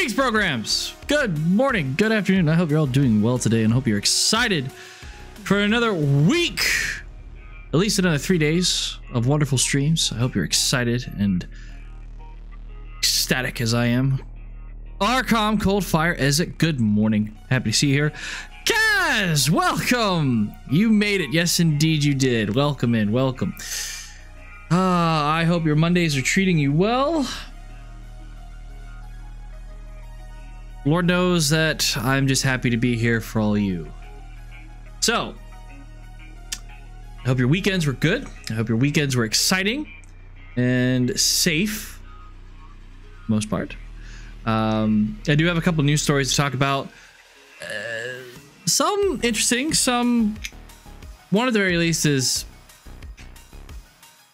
Greetings, programs. Good morning, good afternoon. I hope you're all doing well today and hope you're excited for another week, at least another 3 days of wonderful streams. I hope you're excited and ecstatic as I am. Arcom, Coldfire, Ezek, good morning. Happy to see you here. Kaz, welcome. You made it. Yes, indeed you did. Welcome in, welcome. I hope your Mondays are treating you well. Lord knows that I'm just happy to be here for all you. So, I hope your weekends were good. I hope your weekends were exciting and safe, for the most part. I do have a couple news stories to talk about. Some interesting, some, one at the very least is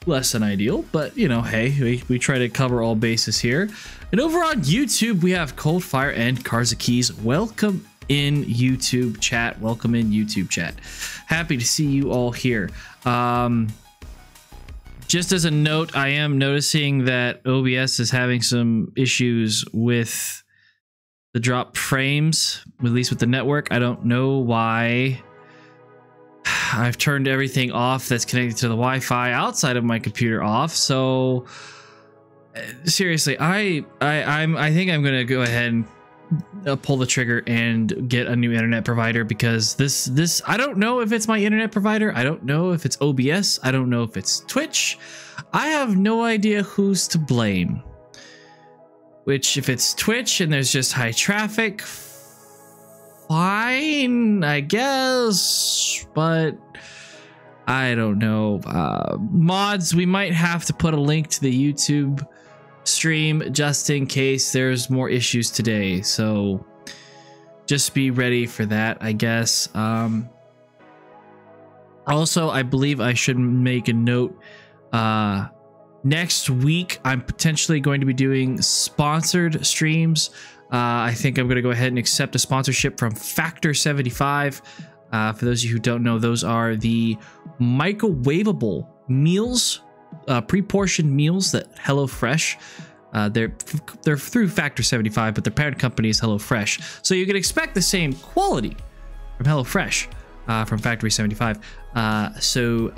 less than ideal, but you know, hey, we try to cover all bases here. And over on YouTube, we have Coldfire and KarzaKeys. Welcome in YouTube chat. Welcome in YouTube chat. Happy to see you all here. Just as a note, I am noticing that OBS is having some issues with the drop frames, at least with the network. I don't know why. I've turned everything off that's connected to the Wi-Fi outside of my computer off. So seriously, I think I'm gonna go ahead and pull the trigger and get a new internet provider, because this I don't know if it's my internet provider. I don't know if it's OBS. I don't know if it's Twitch. I have no idea who's to blame. Which, if it's Twitch and there's just high traffic, fine, I guess, but I don't know. Mods, we might have to put a link to the YouTube stream just in case there's more issues today, so just be ready for that, I guess. Also, I believe I should make a note. Next week, I'm potentially going to be doing sponsored streams. I think I'm going to go ahead and accept a sponsorship from Factor 75. For those of you who don't know, those are the microwavable meals, pre-portioned meals that HelloFresh, they're through Factor 75, but their parent company is HelloFresh. So you can expect the same quality from HelloFresh, from Factory 75. So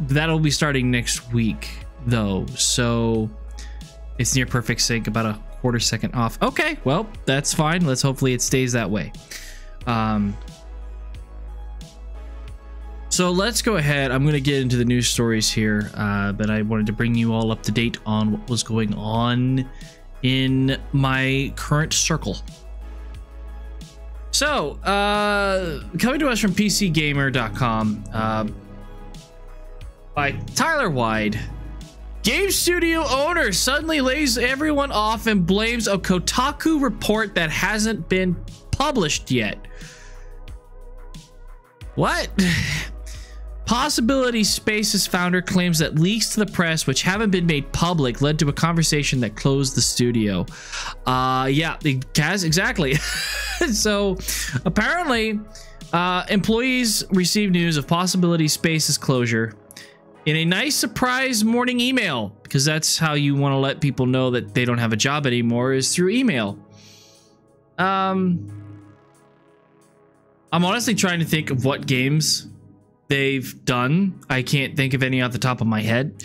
that'll be starting next week though. So it's near perfect sync, about a quarter second off. Okay, well, that's fine. Let's hopefully it stays that way. So let's go ahead. I'm going to get into the news stories here, but I wanted to bring you all up to date on what was going on in my current circle. So coming to us from PCGamer.com by Tyler Wide. Game studio owner suddenly lays everyone off and blames a Kotaku report that hasn't been published yet. What? Possibility Space's founder claims that leaks to the press, which haven't been made public, led to a conversation that closed the studio. Yeah, Kaz, exactly. So apparently, employees received news of Possibility Space's closure in a nice surprise morning email, because that's how you want to let people know that they don't have a job anymore, is through email. I'm honestly trying to think of what games they've done. I can't think of any off the top of my head.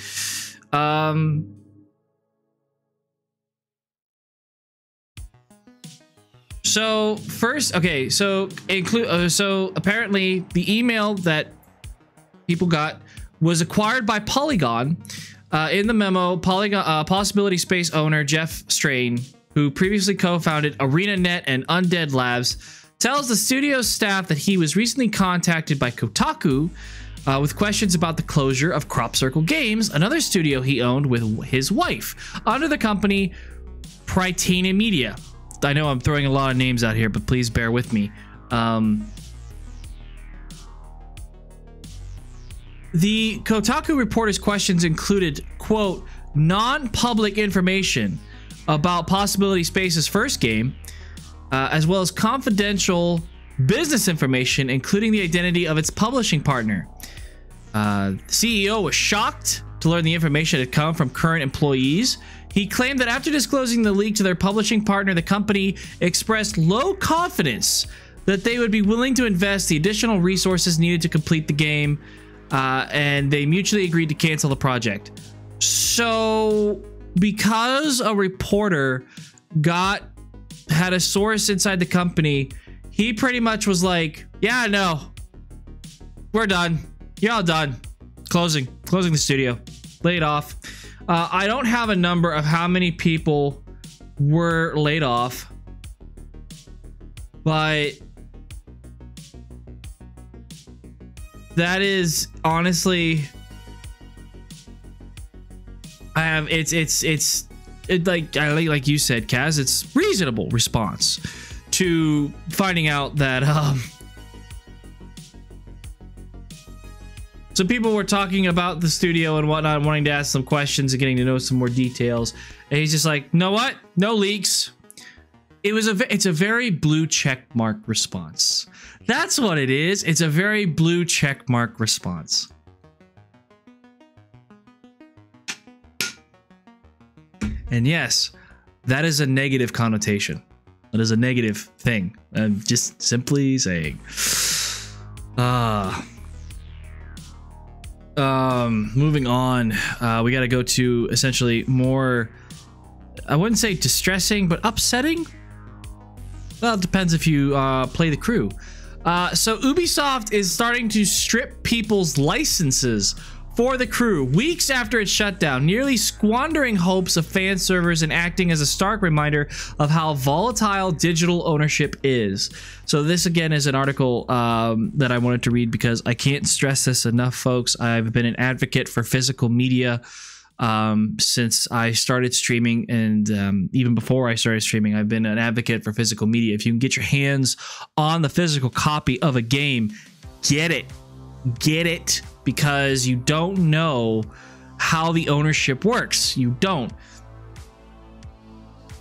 So first, okay, so apparently the email that people got was acquired by Polygon. In the memo, Polygon Possibility Space owner Jeff Strain, who previously co-founded ArenaNet and Undead Labs, tells the studio's staff that he was recently contacted by Kotaku with questions about the closure of Crop Circle Games, another studio he owned with his wife, under the company Prytania Media. I know I'm throwing a lot of names out here, but please bear with me. The Kotaku reporter's questions included, quote, non-public information about Possibility Space's first game, as well as confidential business information, including the identity of its publishing partner. The CEO was shocked to learn the information had come from current employees. He claimed that after disclosing the leak to their publishing partner, the company expressed low confidence that they would be willing to invest the additional resources needed to complete the game, and they mutually agreed to cancel the project. So, because a reporter had a source inside the company, he pretty much was like, yeah, no, we're done. Y'all done. Closing the studio. Laid off. I don't have a number of how many people were laid off, but that is honestly, like you said, Kaz, it's reasonable response to finding out that so people were talking about the studio and whatnot, wanting to ask some questions and getting to know some more details. And he's just like, "No, what? No leaks." It's a very blue check mark response. That's what it is. It's a very blue check mark response. And yes, that is a negative connotation. That is a negative thing. I'm just simply saying. Moving on, we got to go to essentially more, I wouldn't say distressing, but upsetting. Well, it depends if you play The Crew. So Ubisoft is starting to strip people's licenses for The Crew weeks after its shutdown, nearly squandering hopes of fan servers and acting as a stark reminder of how volatile digital ownership is. So this, again, is an article that I wanted to read because I can't stress this enough, folks. I've been an advocate for physical media since I started streaming, and even before I started streaming, I've been an advocate for physical media. If you can get your hands on the physical copy of a game, get it, because you don't know how the ownership works. You don't.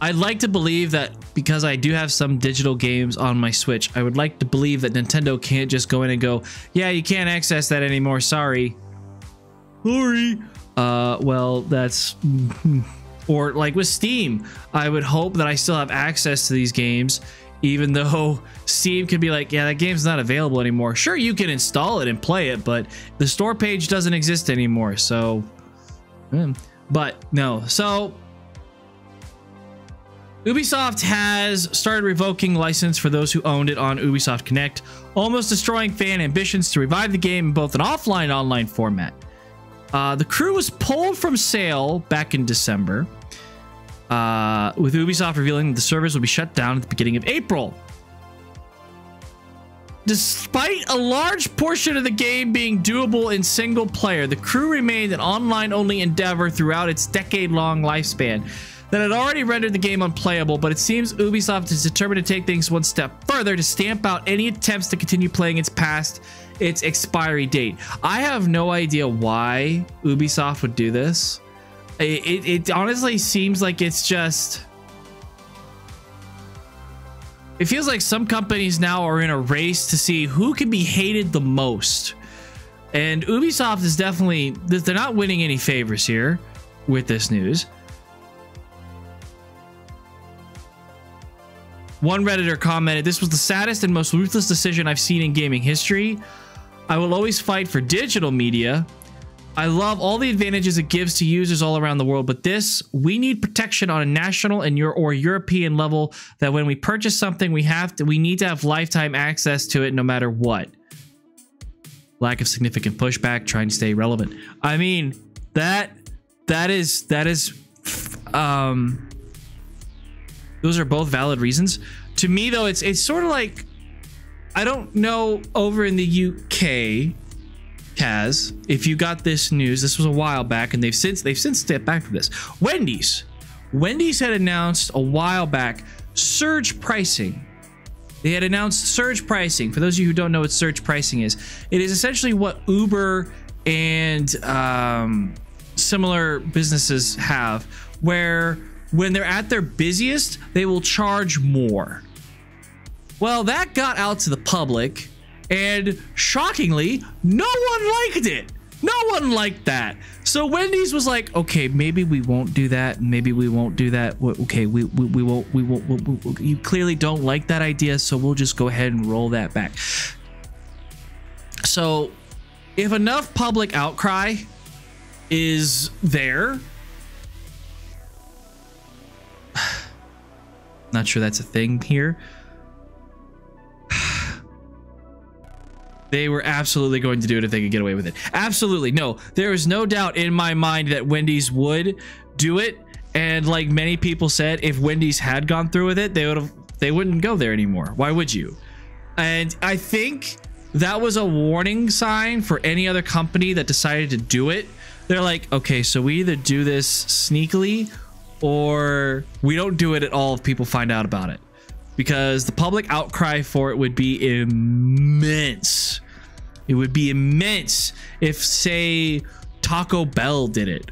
I'd like to believe that, because I do have some digital games on my Switch, I would like to believe that Nintendo can't just go in and go, yeah, you can't access that anymore. Sorry. Well, that's... Or like with Steam, I would hope that I still have access to these games, even though Steam could be like, yeah, that game's not available anymore. Sure, you can install it and play it, but the store page doesn't exist anymore. So, but no. So Ubisoft has started revoking license for those who owned it on Ubisoft Connect, almost destroying fan ambitions to revive the game in both an offline and online format. The Crew was pulled from sale back in December, with Ubisoft revealing that the servers will be shut down at the beginning of April. Despite a large portion of the game being doable in single player, The Crew remained an online-only endeavor throughout its decade-long lifespan that had already rendered the game unplayable, but it seems Ubisoft is determined to take things one step further to stamp out any attempts to continue playing its past its expiry date. I have no idea why Ubisoft would do this. It honestly seems like it's just... It feels like some companies now are in a race to see who can be hated the most. And Ubisoft is definitely... They're not winning any favors here with this news. One Redditor commented, "This was the saddest and most ruthless decision I've seen in gaming history. I will always fight for digital media. I love all the advantages it gives to users all around the world, but this, we need protection on a national and or European level, that when we purchase something, we need to have lifetime access to it no matter what. Lack of significant pushback, trying to stay relevant." I mean, that is those are both valid reasons. To me, though, it's sort of like, I don't know over in the UK, Kaz, if you got this news, this was a while back, and they've since stepped back from this. Wendy's had announced a while back surge pricing. They had announced surge pricing. For those of you who don't know what surge pricing is, it is essentially what Uber and similar businesses have, where when they're at their busiest, they will charge more. Well, that got out to the public, and shockingly, no one liked it. No one liked that. So Wendy's was like, okay, maybe we won't do that. Maybe we won't do that. Okay, we won't. You clearly don't like that idea, so we'll just go ahead and roll that back. So if enough public outcry is there, not sure that's a thing here. They were absolutely going to do it if they could get away with it. Absolutely. No, there is no doubt in my mind that Wendy's would do it. And like many people said, if Wendy's had gone through with it, they wouldn't go there anymore. Why would you? And I think that was a warning sign for any other company that decided to do it. They're like, okay, so we either do this sneakily or we don't do it at all if people find out about it. Because the public outcry for it would be immense. It would be immense if, say, Taco Bell did it.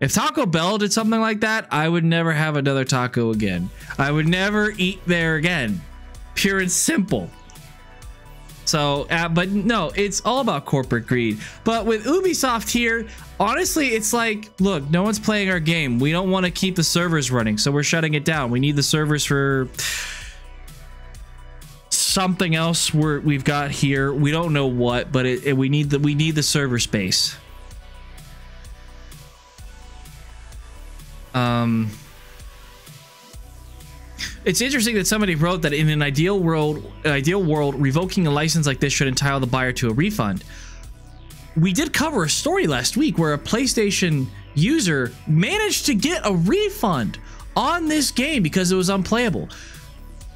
If Taco Bell did something like that, I would never have another taco again. I would never eat there again. Pure and simple. So, but no, it's all about corporate greed. But with Ubisoft here, honestly, it's like, look, no one's playing our game. We don't want to keep the servers running, so we're shutting it down. We need the servers for something else we've got here. We don't know what, but we need the server space. It's interesting that somebody wrote that in an ideal world, revoking a license like this should entitle the buyer to a refund. We did cover a story last week where a PlayStation user managed to get a refund on this game because it was unplayable.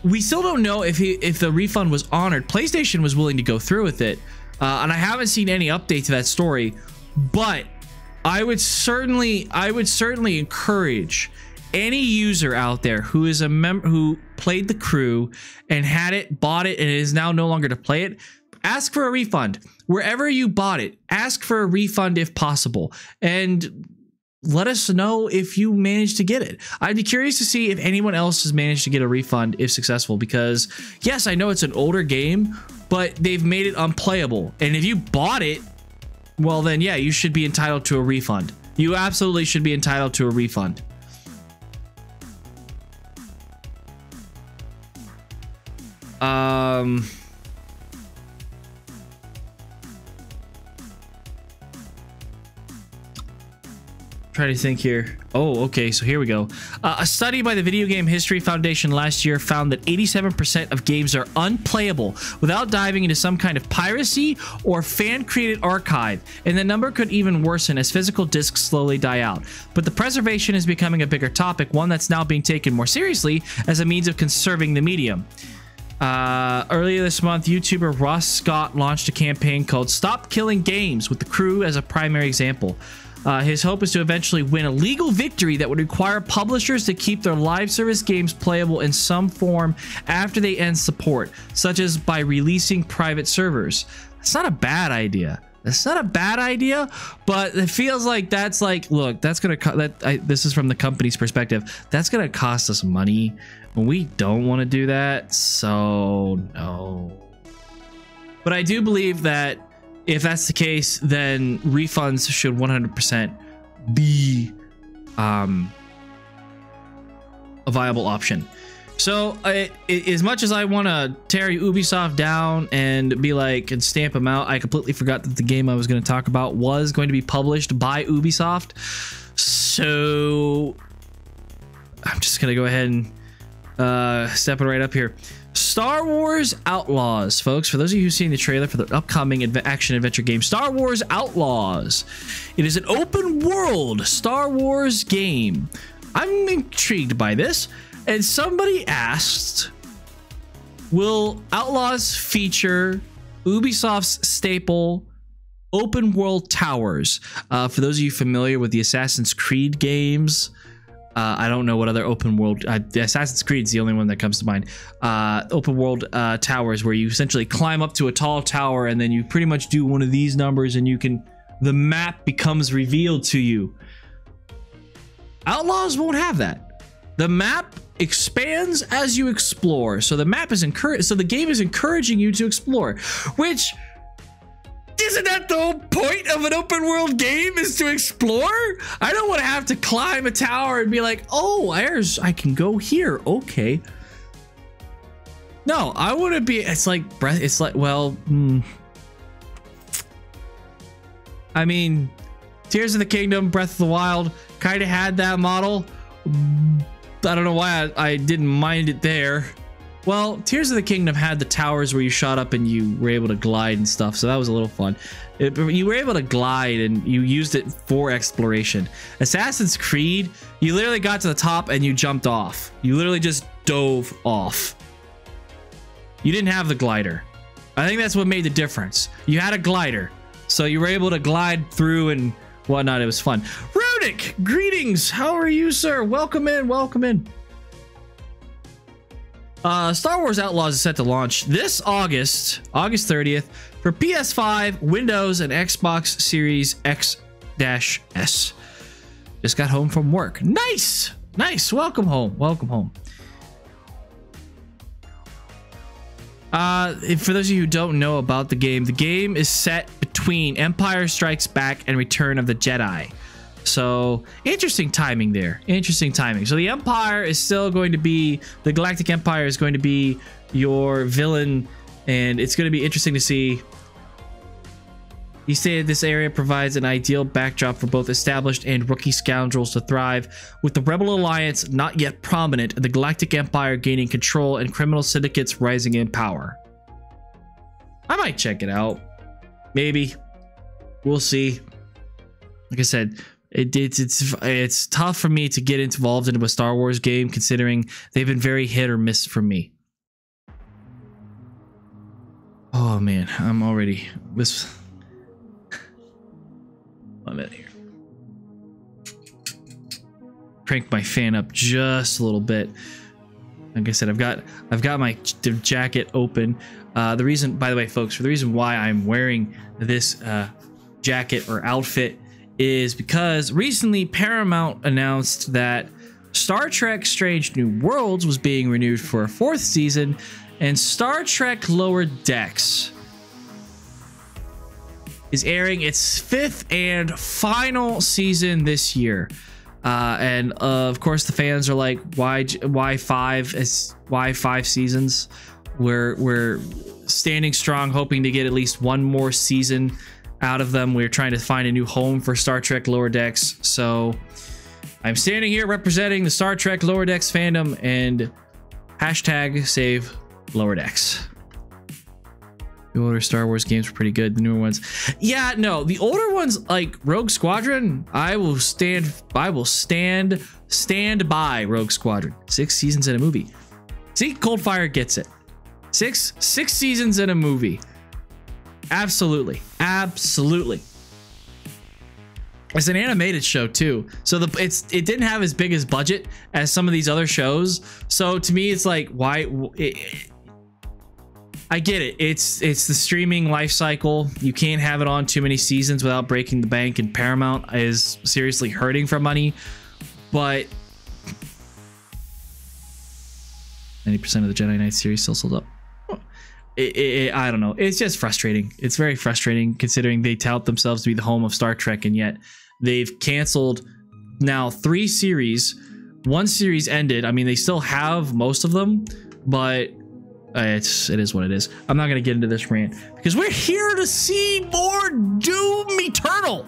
We still don't know if the refund was honored. PlayStation was willing to go through with it, and I haven't seen any update to that story. But I would certainly encourage any user out there who is a member who played The Crew and had it, bought it, and it is now no longer to play it, ask for a refund. Wherever you bought it, ask for a refund if possible, and let us know if you managed to get it. I'd be curious to see if anyone else has managed to get a refund if successful, because yes, I know it's an older game, but they've made it unplayable. And if you bought it, well then yeah, you should be entitled to a refund. You absolutely should be entitled to a refund. Trying to think here. Oh, okay, so here we go. A study by the Video Game History Foundation last year found that 87% of games are unplayable without diving into some kind of piracy or fan-created archive, and the number could even worsen as physical discs slowly die out. But the preservation is becoming a bigger topic, one that's now being taken more seriously as a means of conserving the medium. Earlier this month, YouTuber Ross Scott launched a campaign called Stop Killing Games, with The Crew as a primary example. His hope is to eventually win a legal victory that would require publishers to keep their live service games playable in some form after they end support, such as by releasing private servers. That's not a bad idea. That's not a bad idea, but it feels like that's like, look, that's going to, this is from the company's perspective, that's going to cost us money, and we don't want to do that, so no. But I do believe that if that's the case, then refunds should 100% be a viable option. So as much as I want to tear Ubisoft down and be like and stamp them out, I completely forgot that the game I was going to talk about was going to be published by Ubisoft. So I'm just going to go ahead and step it right up here. Star Wars Outlaws, folks. For those of you who've seen the trailer for the upcoming action-adventure game, Star Wars Outlaws. It is an open-world Star Wars game. I'm intrigued by this. And somebody asked, will Outlaws feature Ubisoft's staple open-world towers? For those of you familiar with the Assassin's Creed games, I don't know what other open world, Assassin's Creed is the only one that comes to mind. Open world towers where you essentially climb up to a tall tower and then you pretty much do one of these numbers and you can, the map becomes revealed to you. Outlaws won't have that. The map expands as you explore. So the game is encouraging you to explore, which Isn't that the whole point of an open world game, is to explore? I don't want to have to climb a tower and be like, oh, there's, I can go here. Okay. No, I want to be, it's like breath. It's like, well, I mean, Tears of the Kingdom, Breath of the Wild kind of had that model. I don't know why I didn't mind it there. Well, Tears of the Kingdom had the towers where you shot up and you were able to glide and stuff, so that was a little fun. You were able to glide and you used it for exploration. Assassin's Creed, you literally got to the top and you jumped off. You literally just dove off. You didn't have the glider. I think that's what made the difference. You had a glider, so you were able to glide through and whatnot. It was fun. Urdak, greetings. How are you, sir? Welcome in, welcome in. Star Wars Outlaws is set to launch this August, August 30th, for PS5, Windows, and Xbox Series X-S. Just got home from work. Nice! Nice! Welcome home. Welcome home. For those of you who don't know about the game is set between Empire Strikes Back and Return of the Jedi. So interesting timing there. Interesting timing. So the Empire is still going to be, the Galactic Empire is going to be your villain, and it's going to be interesting to see. He stated this area provides an ideal backdrop for both established and rookie scoundrels to thrive. With the Rebel Alliance not yet prominent, the Galactic Empire gaining control and criminal syndicates rising in power. I might check it out. Maybe. We'll see. Like I said, it's tough for me to get involved into a Star Wars game, considering they've been very hit or miss for me. Oh man, I'm already this. I'm out of here. Crank my fan up just a little bit. Like I said, I've got my jacket open. The reason, by the way, folks, for the reason why I'm wearing this jacket or outfit is because recently Paramount announced that Star Trek: Strange New Worlds was being renewed for a 4th season, and Star Trek: Lower Decks is airing its 5th and final season this year. And of course, the fans are like, "Why five seasons? We're standing strong, hoping to get at least one more season." Out of them, we're trying to find a new home for Star Trek Lower Decks. So I'm standing here representing the Star Trek Lower Decks fandom and hashtag save Lower Decks. The older Star Wars games were pretty good. The newer ones, yeah, no, the older ones like Rogue Squadron, I will stand by Rogue Squadron. 6 seasons in a movie. See, Coldfire gets it. Six seasons in a movie. Absolutely. Absolutely. It's an animated show too. So it didn't have as big as budget as some of these other shows. So to me, it's like, why? I get it. It's the streaming life cycle. You can't have it on too many seasons without breaking the bank, and Paramount is seriously hurting for money. But 90% of the Jedi Knight series still sold up. I don't know. It's just frustrating. It's very frustrating considering they tout themselves to be the home of Star Trek, and yet they've canceled now 3 series. 1 series ended. I mean, they still have most of them, but it is what it is. I'm not going to get into this rant because we're here to see more Doom Eternal.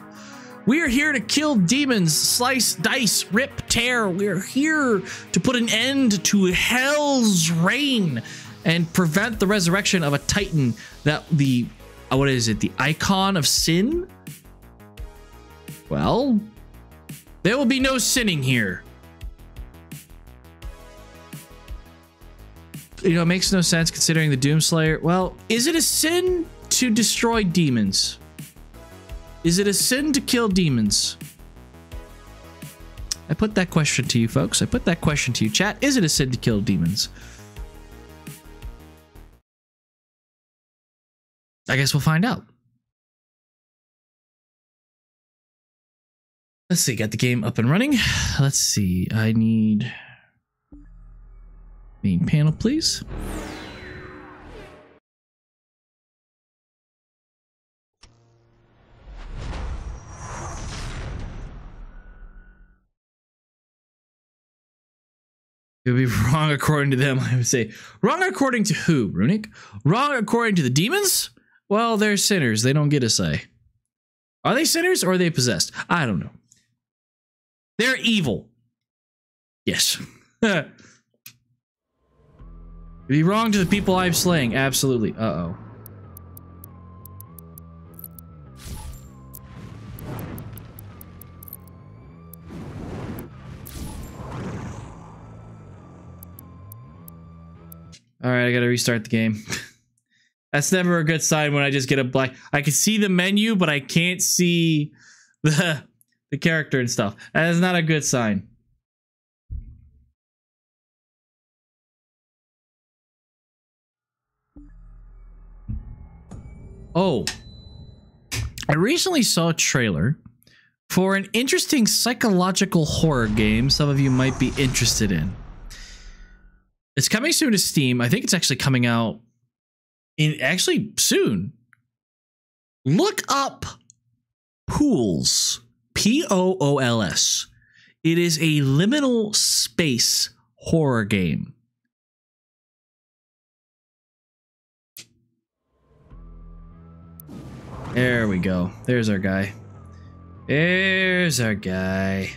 We are here to kill demons, slice, dice, rip, tear. We're here to put an end to hell's reign and prevent the resurrection of a titan that the, what is it, the Icon of Sin? Well, there will be no sinning here. You know, it makes no sense considering the Doomslayer. Well, is it a sin to destroy demons? Is it a sin to kill demons? I put that question to you, folks. I put that question to you, chat. Is it a sin to kill demons? I guess we'll find out. Let's see, got the game up and running. Let's see, I need main panel, please. It would be wrong according to them, I would say. Wrong according to who, Runic? Wrong according to the demons? Well, they're sinners. They don't get a say. Are they sinners or are they possessed? I don't know. They're evil. Yes. It'd be wrong to the people I'm slaying. Absolutely. Uh-oh. All right, I gotta restart the game. That's never a good sign when I just get a black. I can see the menu, but I can't see the character and stuff. That is not a good sign. Oh, I recently saw a trailer for an interesting psychological horror game some of you might be interested in. It's coming soon to Steam. I think it's actually coming out in actually soon. Look up Pools, P-O-O-L-S. It is a liminal space horror game. There we go. There's our guy. There's our guy.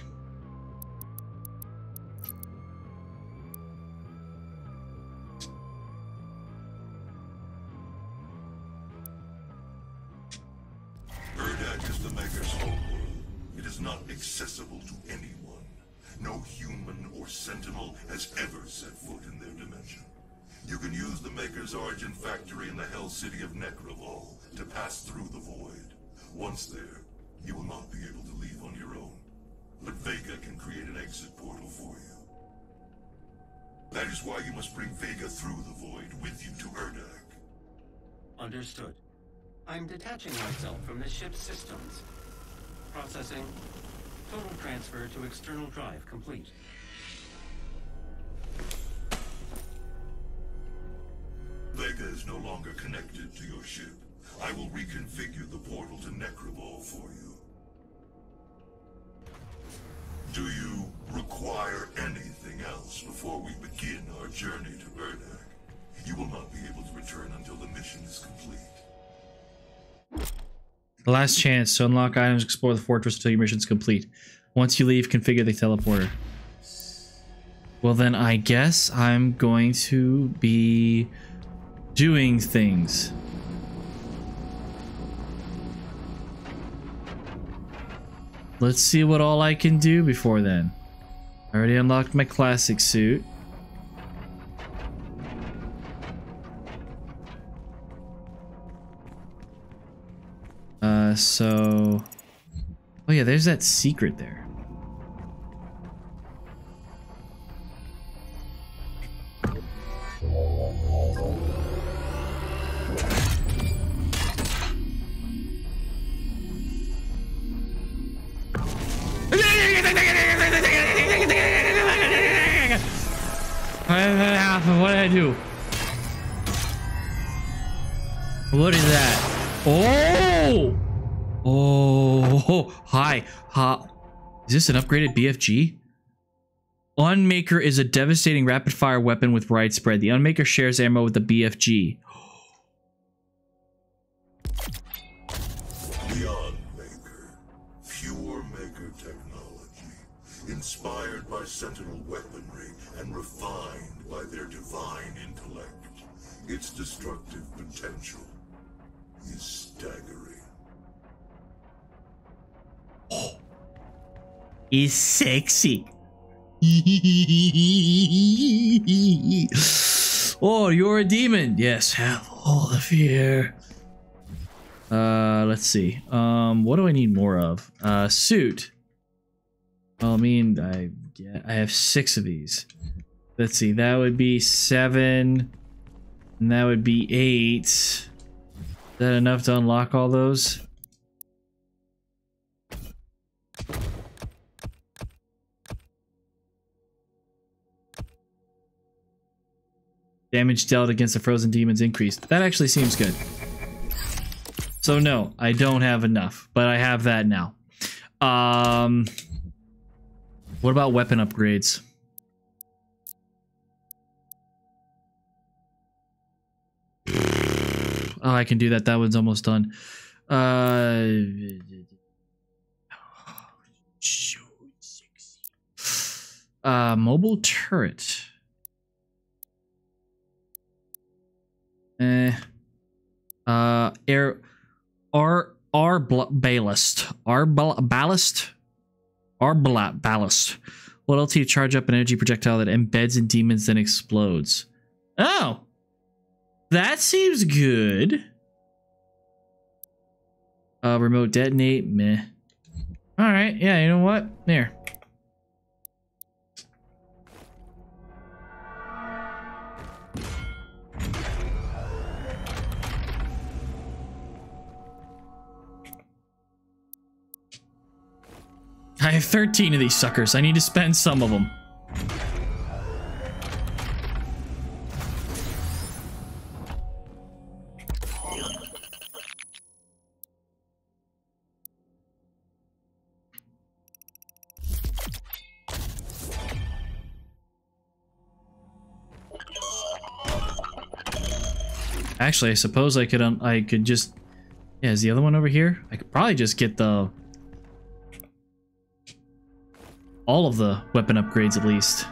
Urdak is the Maker's homeworld. It is not accessible to anyone. No human or sentinel has ever set foot in their dimension. You can use the Maker's origin factory in the hell city of Necravol to pass through the void. Once there, you will not be able to leave on your own. But Vega can create an exit portal for you. That is why you must bring Vega through the void with you to Urdak. Understood. I'm detaching myself from the ship's systems. Processing. Total transfer to external drive complete. Vega is no longer connected to your ship. I will reconfigure the portal to Necroball for you. Do you require anything else before we begin our journey to Urdak? You will not be able to return until the mission is complete. The last chance to unlock items, explore the fortress until your mission is complete. Once you leave, configure the teleporter. Well, then I guess I'm going to be doing things. Let's see what all I can do before then. I already unlocked my classic suit. So... Oh yeah, there's that secret there. What did I do? What is that? Oh! Oh! Hi! Ha! Is this an upgraded BFG? Unmaker is a devastating rapid-fire weapon with widespread. The Unmaker shares ammo with the BFG. Inspired by Sentinel weaponry and refined by their divine intellect, its destructive potential is staggering. Oh. It's sexy. Oh, you're a demon. Yes, have all the fear. Let's see. What do I need more of? Suit. Well, I mean, I have 6 of these. Let's see, that would be 7, and that would be 8. Is that enough to unlock all those? Damage dealt against the frozen demons increased. That actually seems good. So no, I don't have enough, but I have that now. What about weapon upgrades? Oh, I can do that. That one's almost done. Mobile turret. Ballast. What else do you charge up an energy projectile that embeds in demons then explodes? Oh, that seems good. Remote detonate, meh. All right, yeah, you know what? There. I have 13 of these suckers. I need to spend some of them. Actually, I suppose I could just... Yeah, is the other one over here? I could probably just get the... all of the weapon upgrades, at least.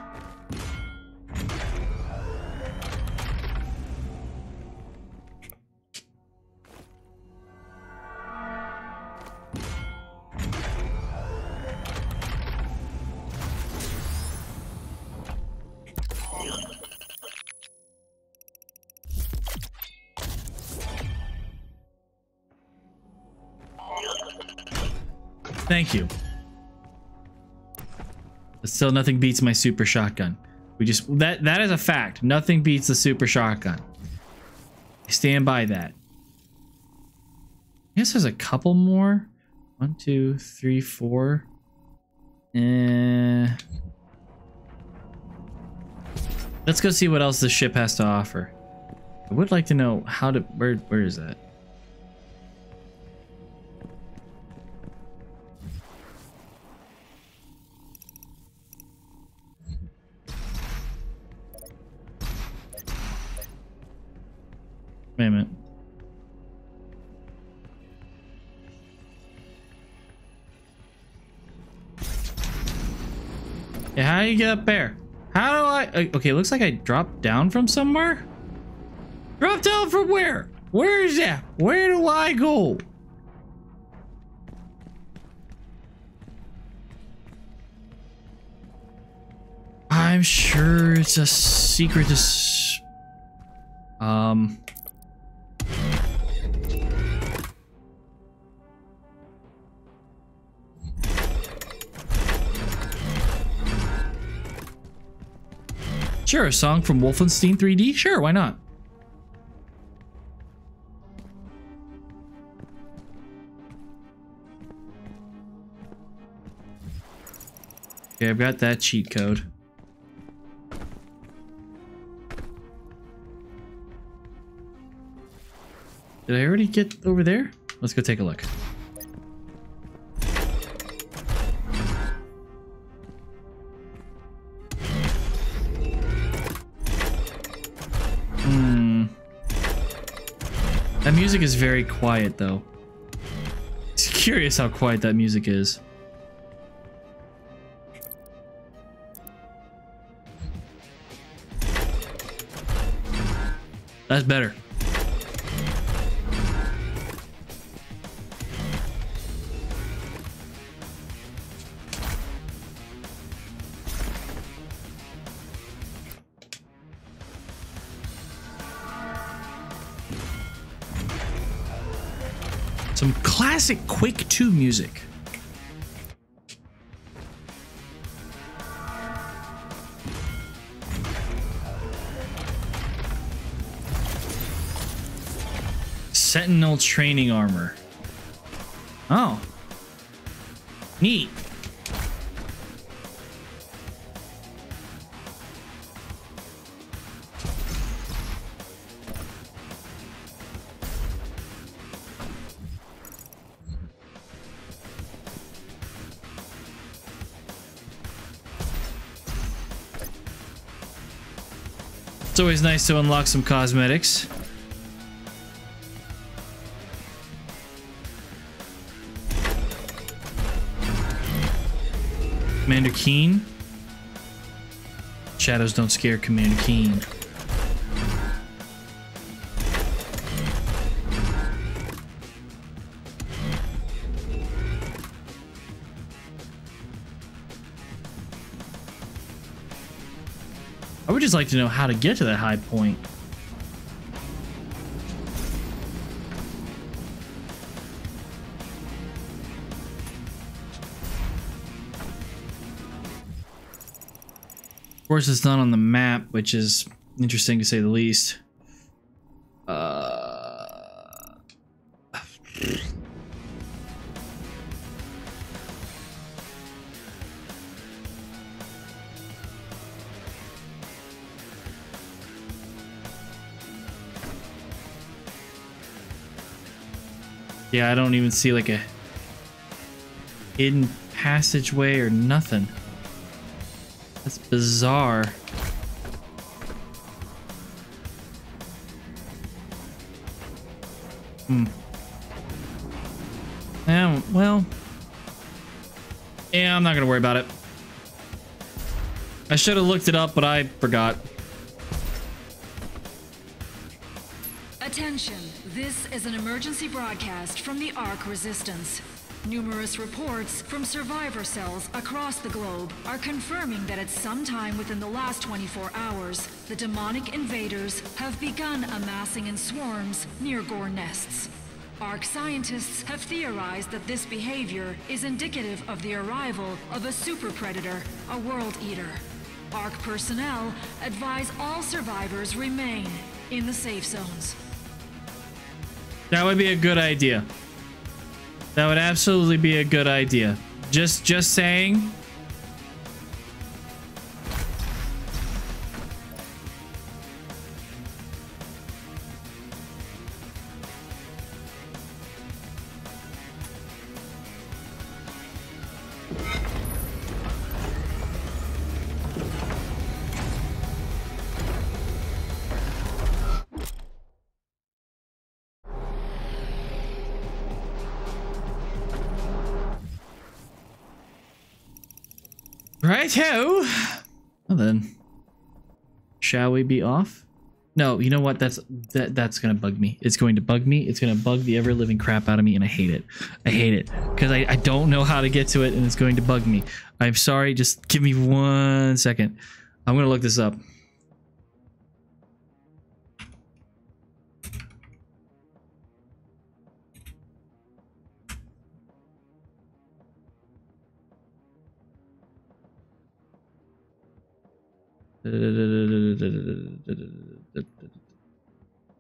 Thank you. Still, nothing beats my super shotgun. We just that is a fact. Nothing beats the super shotgun. I stand by that. I guess there's a couple more. 1, 2, 3, 4. Let's go see what else the ship has to offer. I would like to know how to where is that? Wait a minute. Yeah, how do you get up there? How do I... Okay, it looks like I dropped down from somewhere. Drop down from where? Where is that? Where do I go? I'm sure it's a secret to... Sure, a song from Wolfenstein 3D? Sure, why not? Okay, I've got that cheat code. Did I already get over there? Let's go take a look. That music is very quiet, though. It's curious how quiet that music is. That's better. Some classic Quake 2 music. Sentinel training armor. Oh. Neat. It's always nice to unlock some cosmetics. Commander Keen. Shadows don't scare Commander Keen. I would just like to know how to get to that high point. Of course, it's not on the map, which is interesting to say the least. Yeah, I don't even see like a hidden passageway or nothing. That's bizarre. Yeah, well. Yeah, I'm not gonna worry about it. I should have looked it up, but I forgot. Attention, this is an emergency broadcast from the Ark Resistance. Numerous reports from survivor cells across the globe are confirming that at some time within the last 24 hours, the demonic invaders have begun amassing in swarms near gore nests. Ark scientists have theorized that this behavior is indicative of the arrival of a super predator, a world eater. Ark personnel advise all survivors remain in the safe zones. That would be a good idea. That would absolutely be a good idea. Just saying. Righto. Well then, shall we be off? No, you know what? That's gonna bug me. It's going to bug me. It's gonna bug the ever living crap out of me, and I hate it. I hate it because I don't know how to get to it, and it's going to bug me. I'm sorry. Just give me 1 second. I'm gonna look this up.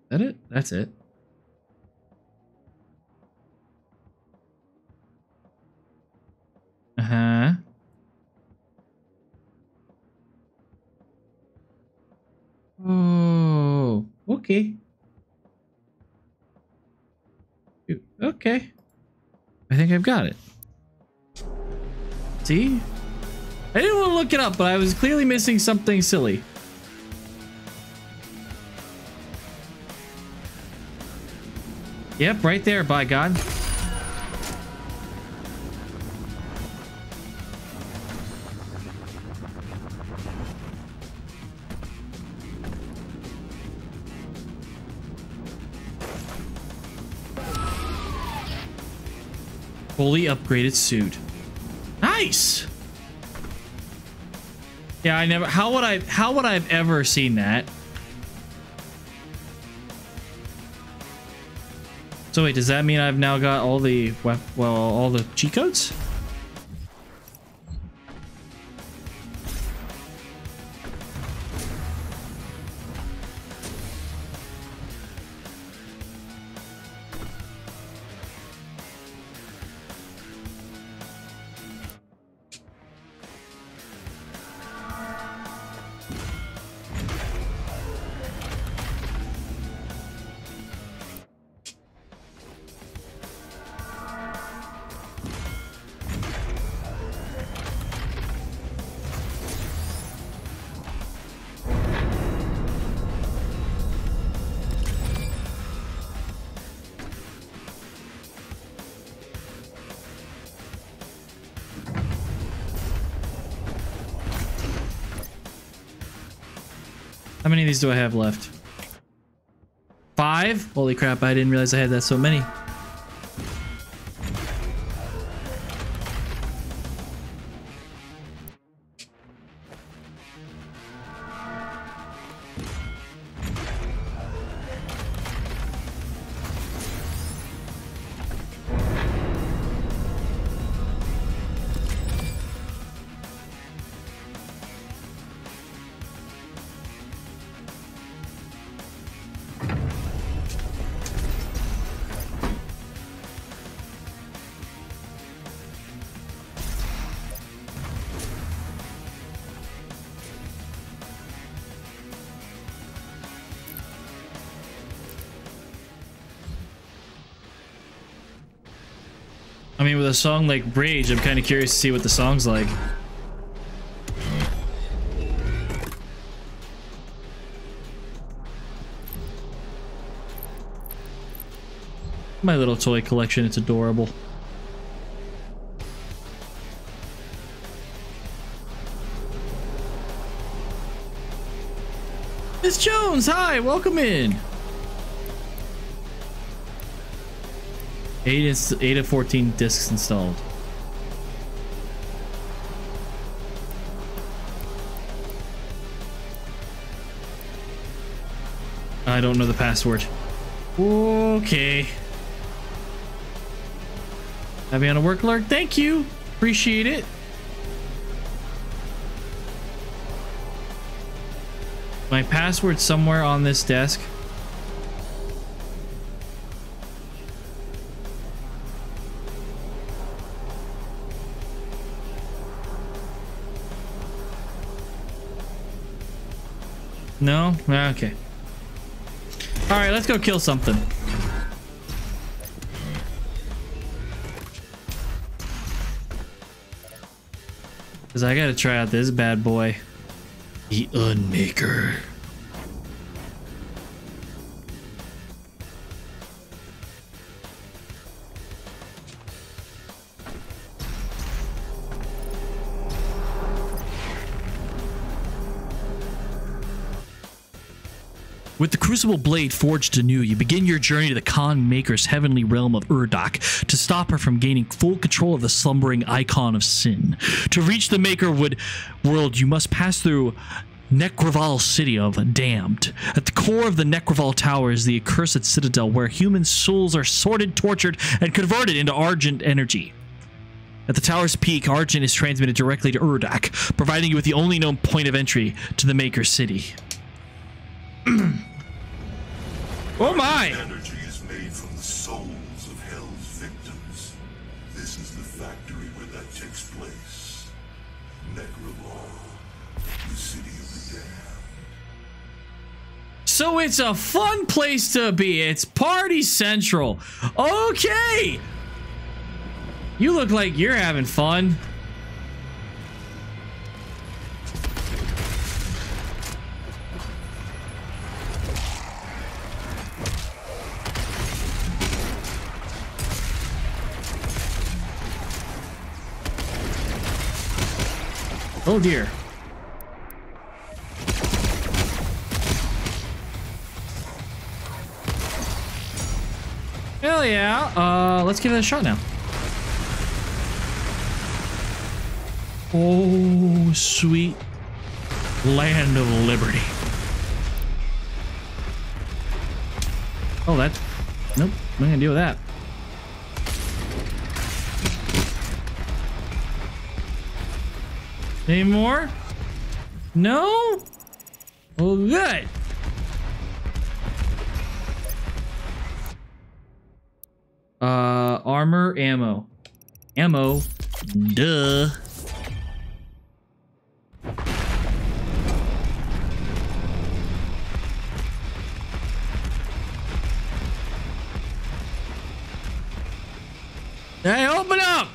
That it? That's it. Uh-huh. Oh, okay. Okay. I think I've got it. See? I didn't want to look it up, but I was clearly missing something silly. Yep, right there, by God. Fully upgraded suit. Nice! Yeah, I never. How would I have ever seen that? So wait, does that mean I've now got all the all the cheat codes? How many of these do I have left? 5? Holy crap, I didn't realize I had that so many. I mean, with a song like Rage, I'm kind of curious to see what the song's like. My little toy collection, it's adorable. Miss Jones, hi, welcome in. 8 of 14 discs installed. I don't know the password. Okay. Have me on a work alert. Thank you. Appreciate it. My password's somewhere on this desk. No? Okay. Alright, let's go kill something. Because I gotta try out this bad boy. The Unmaker. With the Crucible Blade forged anew, you begin your journey to the Khan Maker's heavenly realm of Urdak to stop her from gaining full control of the slumbering Icon of Sin. To reach the Maker world, you must pass through Necravol City of Damned. At the core of the Necravol Tower is the accursed citadel where human souls are sorted, tortured, and converted into Argent energy. At the tower's peak, Argent is transmitted directly to Urdak, providing you with the only known point of entry to the Maker City. Oh my! Energy is made from the souls of Hell's victims. This is the factory where that takes place. Necravol, the city of the damned. So it's a fun place to be. It's party central. Okay! You look like you're having fun. Oh dear. Hell yeah. Let's give it a shot now. Oh, sweet land of liberty. Oh, that. Nope. I'm not gonna deal with that. Any more? No? Well, good. Armor, ammo. Ammo. Duh. Hey, open up!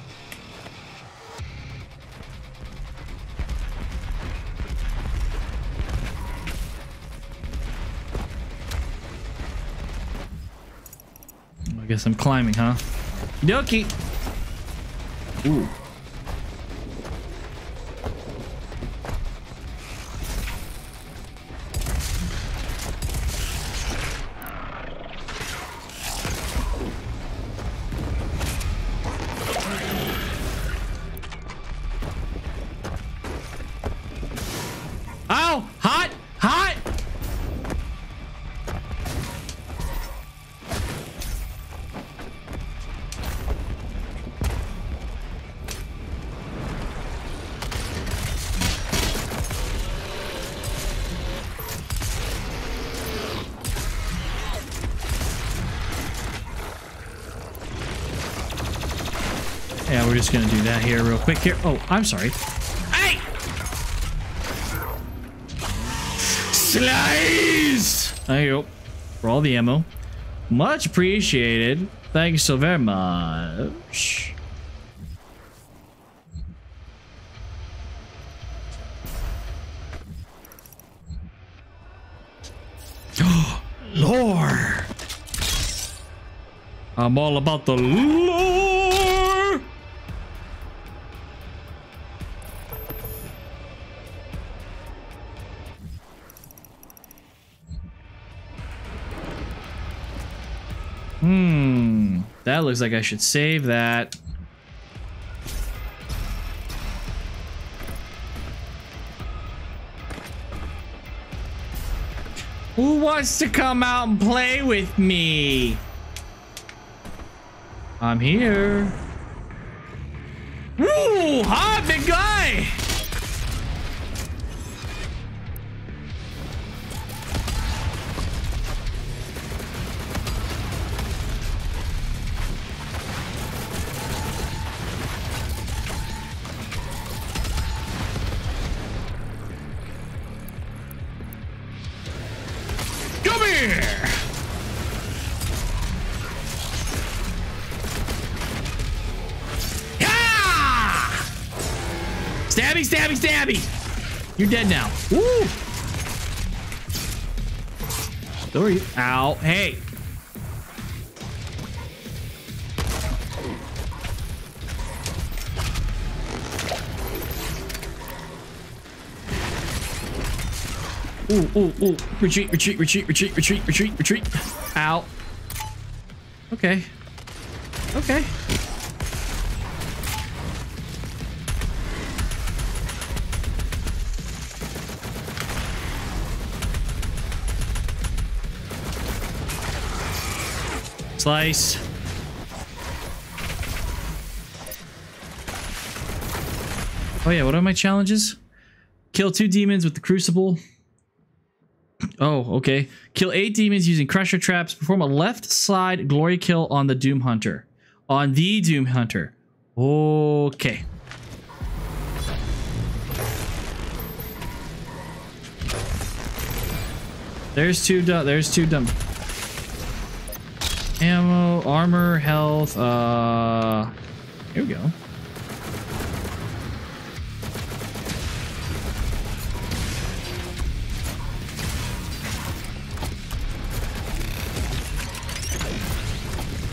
Guess I'm climbing, huh? Ducky. Ooh. we're just gonna do that here real quick here. Oh, I'm sorry. Hey! Slice! There you go. For all the ammo. Much appreciated. Thank you so very much. Lore! I'm all about the lore! Hmm. That looks like I should save that. Who wants to come out and play with me? I'm here. Woo! Hi, big guy! Stabby, stabby! You're dead now. Woo! Where are you? Ow. Hey! Ooh, ooh, ooh. Retreat, retreat, retreat, retreat, retreat, retreat, retreat. Ow. Okay. Okay. Slice. Oh yeah, what are my challenges? Kill 2 demons with the crucible. Oh, okay. Kill 8 demons using crusher traps. Perform a left side glory kill on the Doom Hunter. On the Doom Hunter. Okay. There's 2 done. There's 2 done. Ammo, armor, health, here we go.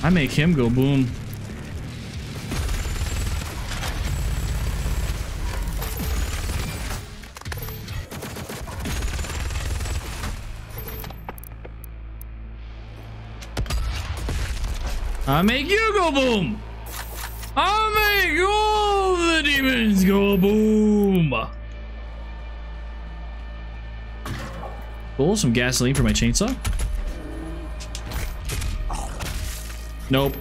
I make him go boom. I make you go boom! I make all the demons go boom! Cool, some gasoline for my chainsaw. Nope.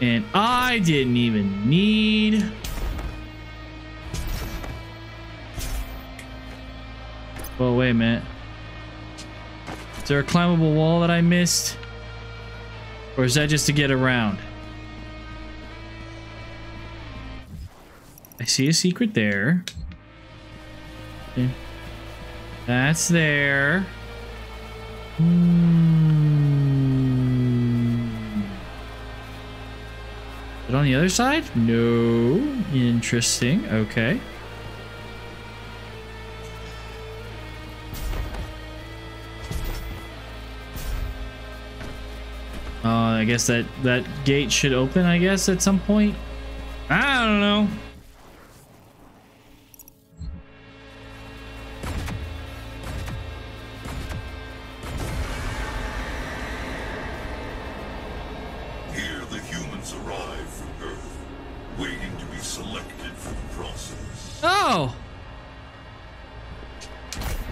And I didn't even need... Oh, wait a minute. Is there a climbable wall that I missed? Or is that just to get around? I see a secret there. Okay. That's there. Is it on the other side? No. Interesting. Okay. I guess that gate should open, I guess, at some point. I don't know. Here the humans arrive from Earth, waiting to be selected for the process. Oh!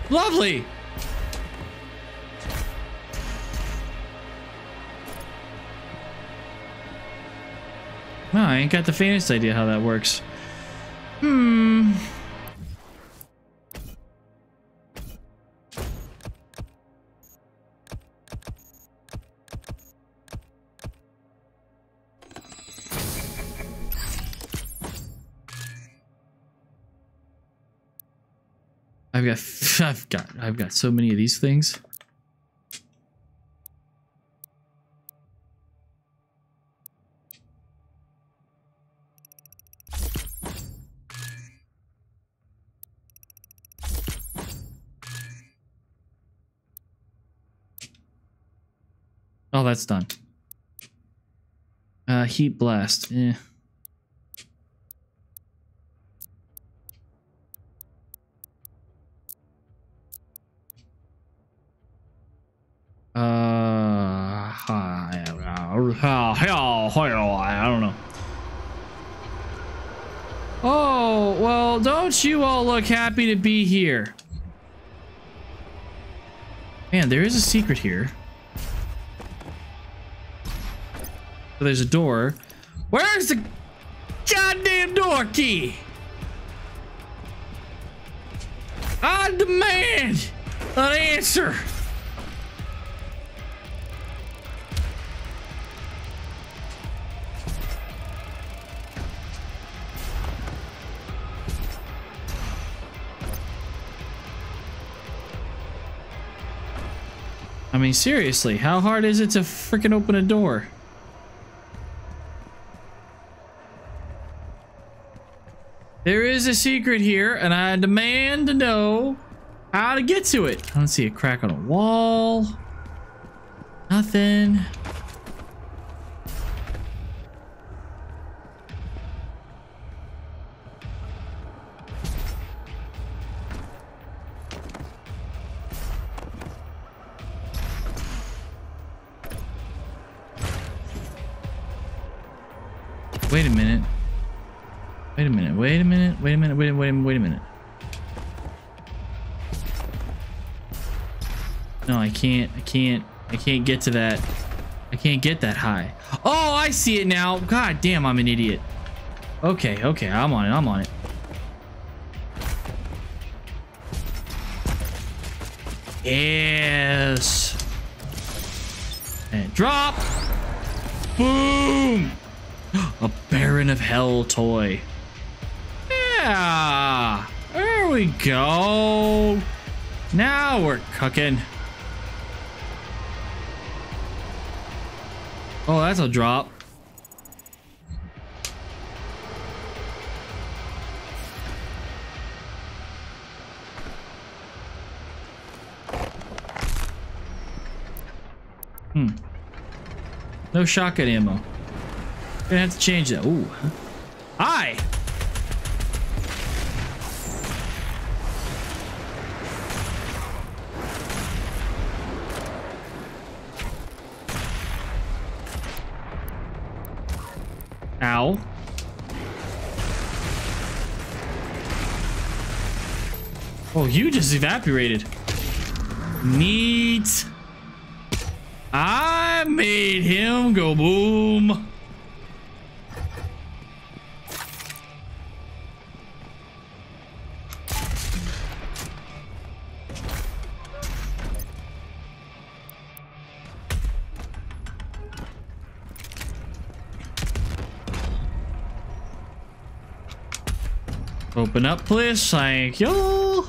Lovely! No, I ain't got the faintest idea how that works. Hmm. I've got so many of these things. Oh, that's done. Heat blast. Eh. I don't know. Oh, well, don't you all look happy to be here? Man, there is a secret here. So there's a door. Where's the goddamn door key? I demand an answer. I mean, seriously, how hard is it to freaking open a door? There is a secret here, and I demand to know how to get to it. I don't see a crack on a wall. Nothing. Wait a minute. No, I can't get to that. I can't get that high. Oh, I see it now. God damn, I'm an idiot. Okay, okay, I'm on it. Yes. And drop. Boom. A Baron of Hell toy. Yeah, there we go. Now we're cooking. Oh, that's a drop. No shotgun ammo. Gonna have to change that. Ooh. Hi. Ow. Oh, you just evaporated. Neat. I made him go boom. Open up, please. Thank you.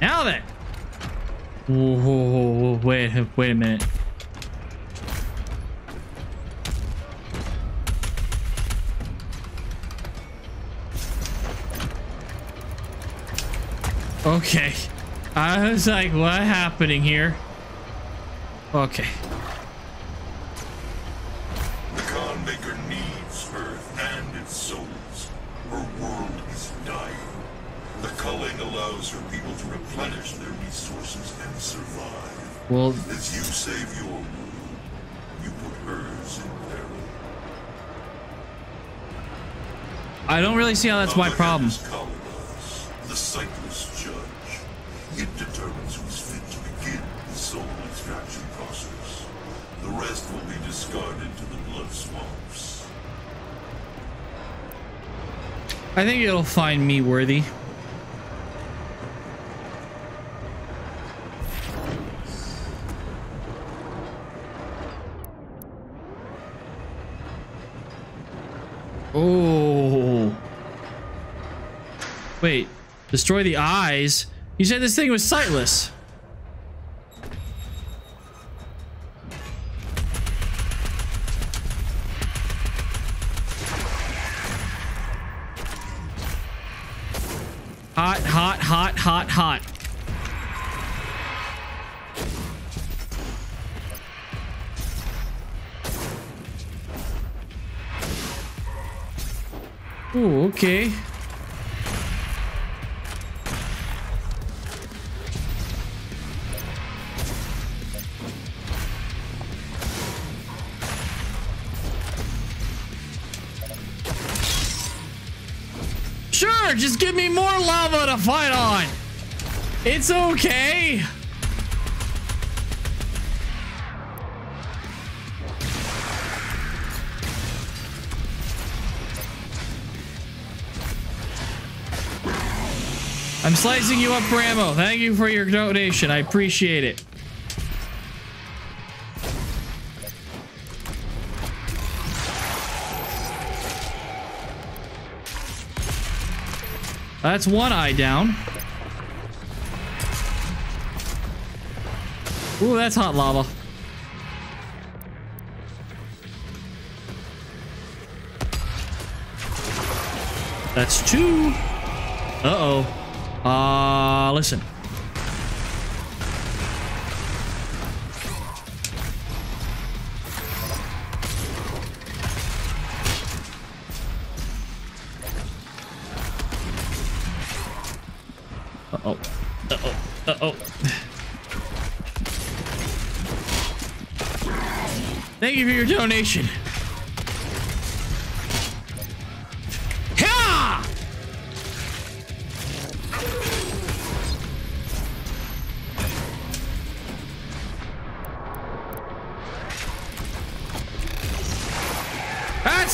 Now then. Whoa, wait a minute. Okay. I was like, what's happening here? Okay. The Khan Maker needs Earth and its souls. Her world is dying. The culling allows her people to replenish their resources and survive. Well, as you save your world, you put hers in peril. I don't really see how that's my problem. The cyclist judge. It determines who's fit to begin the soul extraction process. The rest will be discarded to the blood swamps. I think it'll find me worthy. Oh. Wait. Destroy the eyes? You said this thing was sightless. Hot, hot, hot, hot, hot. Ooh, okay. Sure, just give me more lava to fight on. It's okay. I'm slicing you up for ammo. Thank you for your donation. I appreciate it. That's one eye down. Ooh, that's hot lava. That's two. Uh-oh. Listen. Uh-oh. Uh-oh. Uh-oh. Thank you for your donation.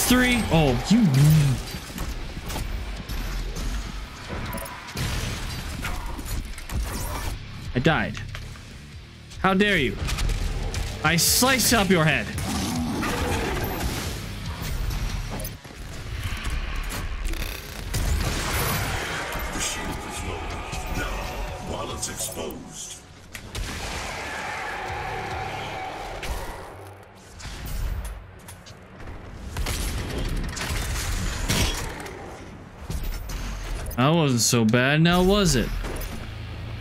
Three. Oh, you. I died. How dare you? I sliced up your head. The shield is loaded now while it's exposed. That wasn't so bad, now was it?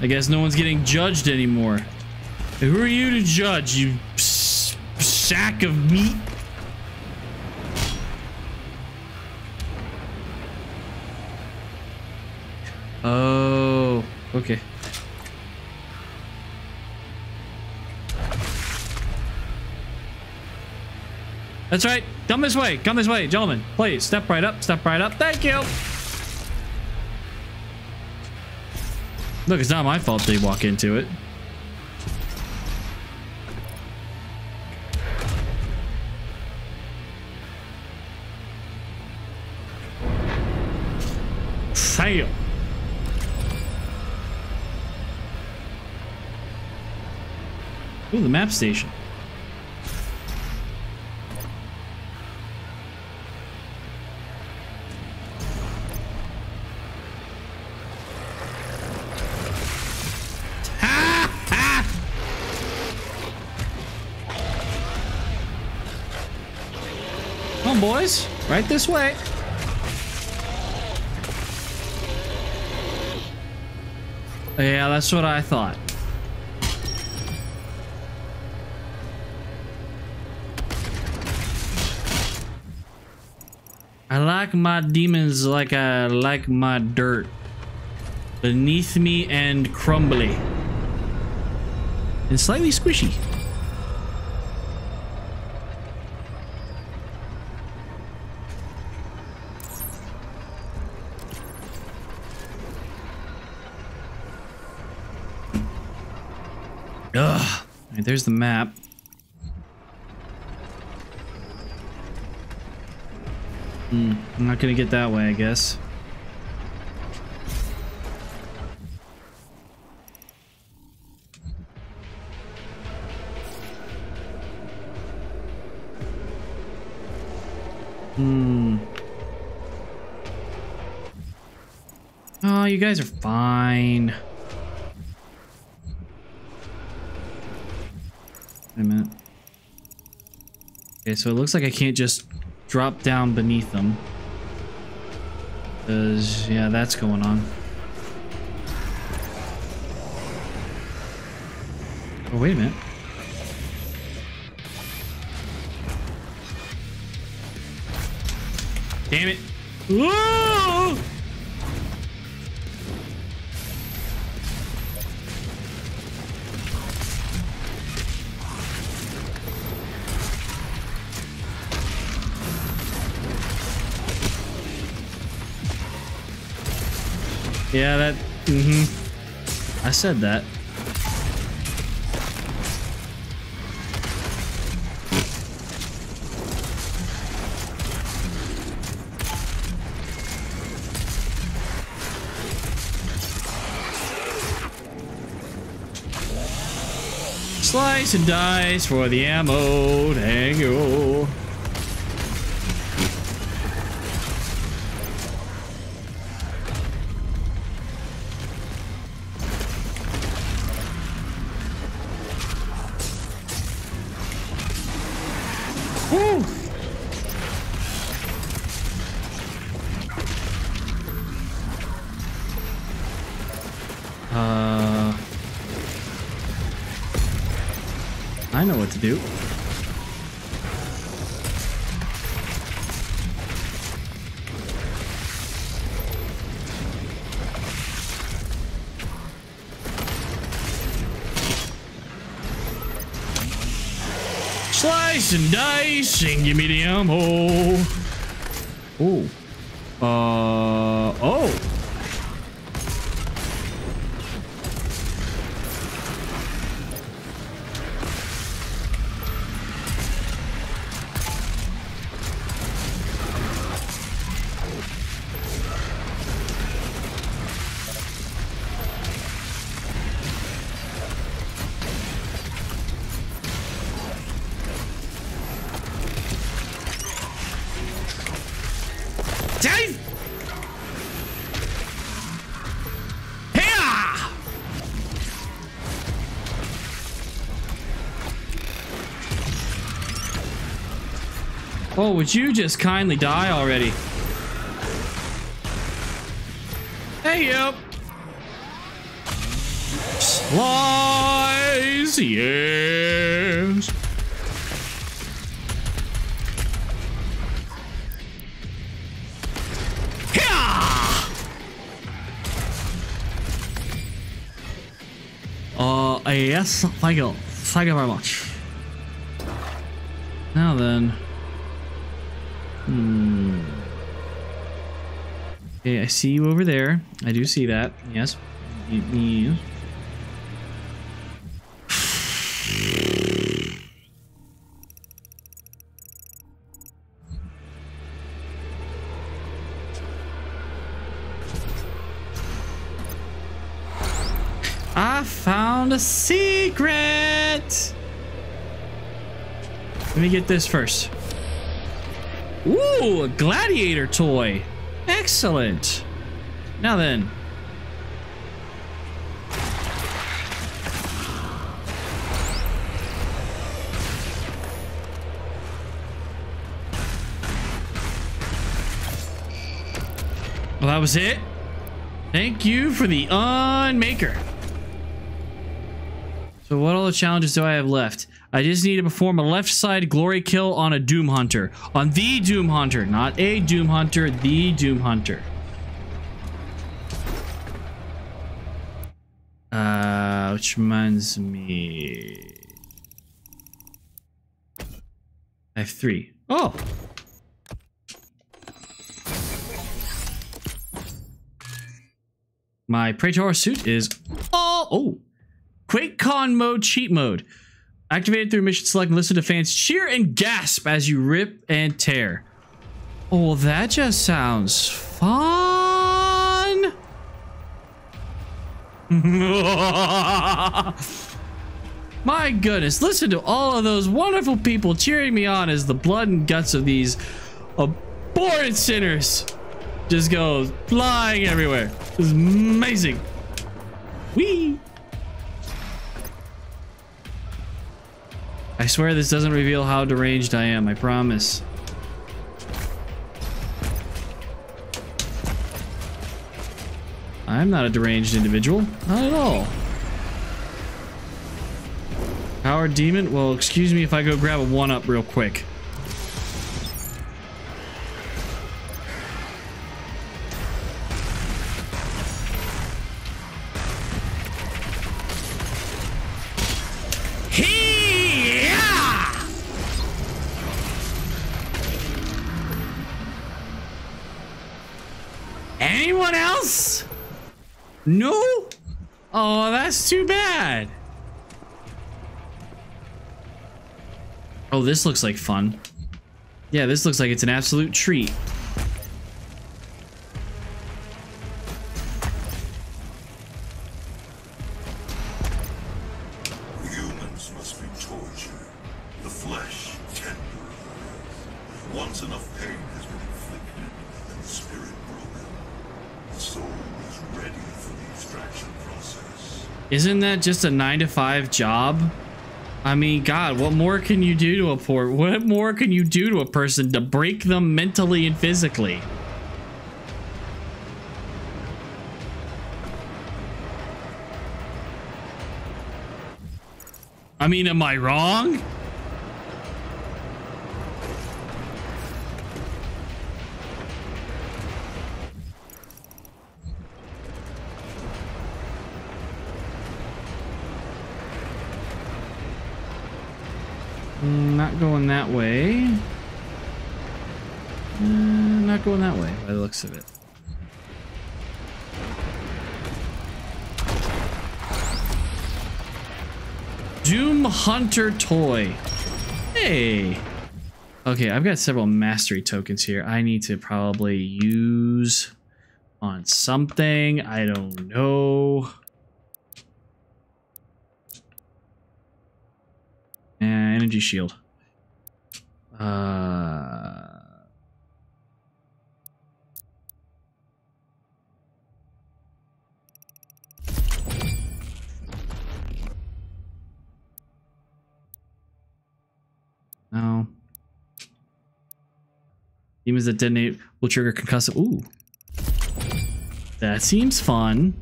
I guess no one's getting judged anymore. Who are you to judge, you sack of meat? Oh, okay. That's right. Come this way, gentlemen. Please, step right up. Thank you. Look, it's not my fault they walk into it. Fail. Ooh, the map station. Boys, right this way. Yeah, that's what I thought. I like my demons like I like my dirt. Beneath me and crumbly. And slightly squishy. Ugh. All right, there's the map. I'm not gonna get that way, I guess. Oh, No, you guys are fine. Wait a minute. Okay, so it looks like I can't just drop down beneath them. Because, yeah, that's going on. Oh, wait a minute. Damn it. Whoa! Yeah, that, I said that. Slice and dice for the ammo, dang you. Do. Slice and dice and give me the ammo. Oh. Oh. Oh, would you just kindly die already? Hey, yep. Slice, yes. Yes, thank you. Thank you very much. Now then. Okay, I see you over there. I do see that. Yes. I found a secret. Let me get this first. Ooh, a gladiator toy. Excellent. Now then. Well, that was it. Thank you for the Unmaker. So what all the challenges do I have left? I just need to perform a left side glory kill on a Doom Hunter. On the Doom Hunter, not a Doom Hunter, the Doom Hunter. Which reminds me... I have 3. Oh! My Praetor suit is... Oh! Oh! QuakeCon mode cheat mode. Activated through mission select and listen to fans cheer and gasp as you rip and tear. Oh, that just sounds fun. My goodness, listen to all of those wonderful people cheering me on as the blood and guts of these abhorrent sinners just goes flying everywhere. It's amazing. Whee! I swear this doesn't reveal how deranged I am, I promise. I'm not a deranged individual. Not at all. Power demon? Well, excuse me if I go grab a 1-up real quick. Anyone else? No? Oh, that's too bad. Oh, this looks like fun. Yeah, this looks like it's an absolute treat. Humans must be tortured. The flesh tenderized. Once enough pain has been inflicted and the spirit broken, the soul is ready for the extraction process. Isn't that just a 9-to-5 job? I mean, God, what more can you do to a poor... What more can you do to a person to break them mentally and physically? I mean, am I wrong? Not going that way. Not going that way by the looks of it. Doom Hunter toy. Hey. Okay, I've got several mastery tokens here. I need to probably use on something. I don't know. Energy shield. No. Demons that detonate will trigger concussive. Ooh. That seems fun.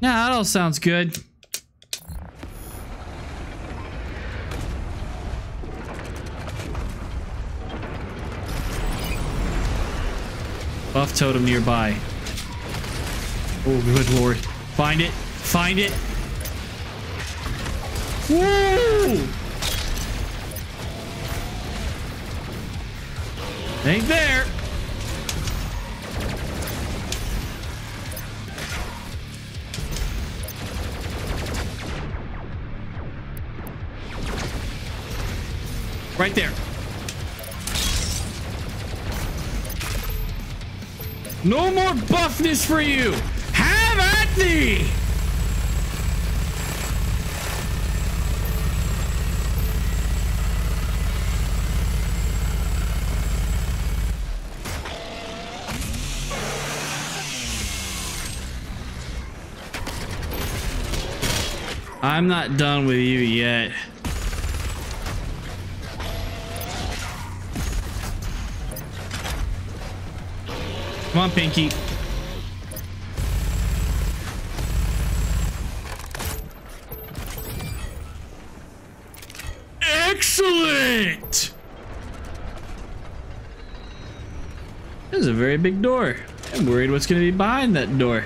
Nah, that all sounds good. Buff totem nearby. Oh, good lord. Find it. Find it. Woo! Ain't there. Right there. No more buffness for you. Have at thee. I'm not done with you yet. Come on, Pinky. Excellent! This is a very big door. I'm worried what's going to be behind that door.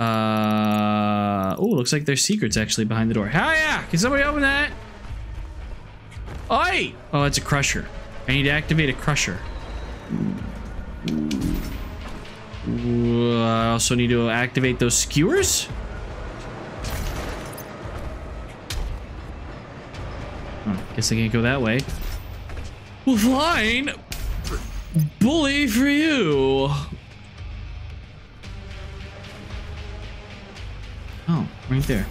Oh, looks like there's secrets actually behind the door. Hell yeah! Can somebody open that? Oi! Oh, that's a crusher. I need to activate a crusher. I also need to activate those skewers. Oh, guess I can't go that way. Well, fine. Bully for you. Oh, right there.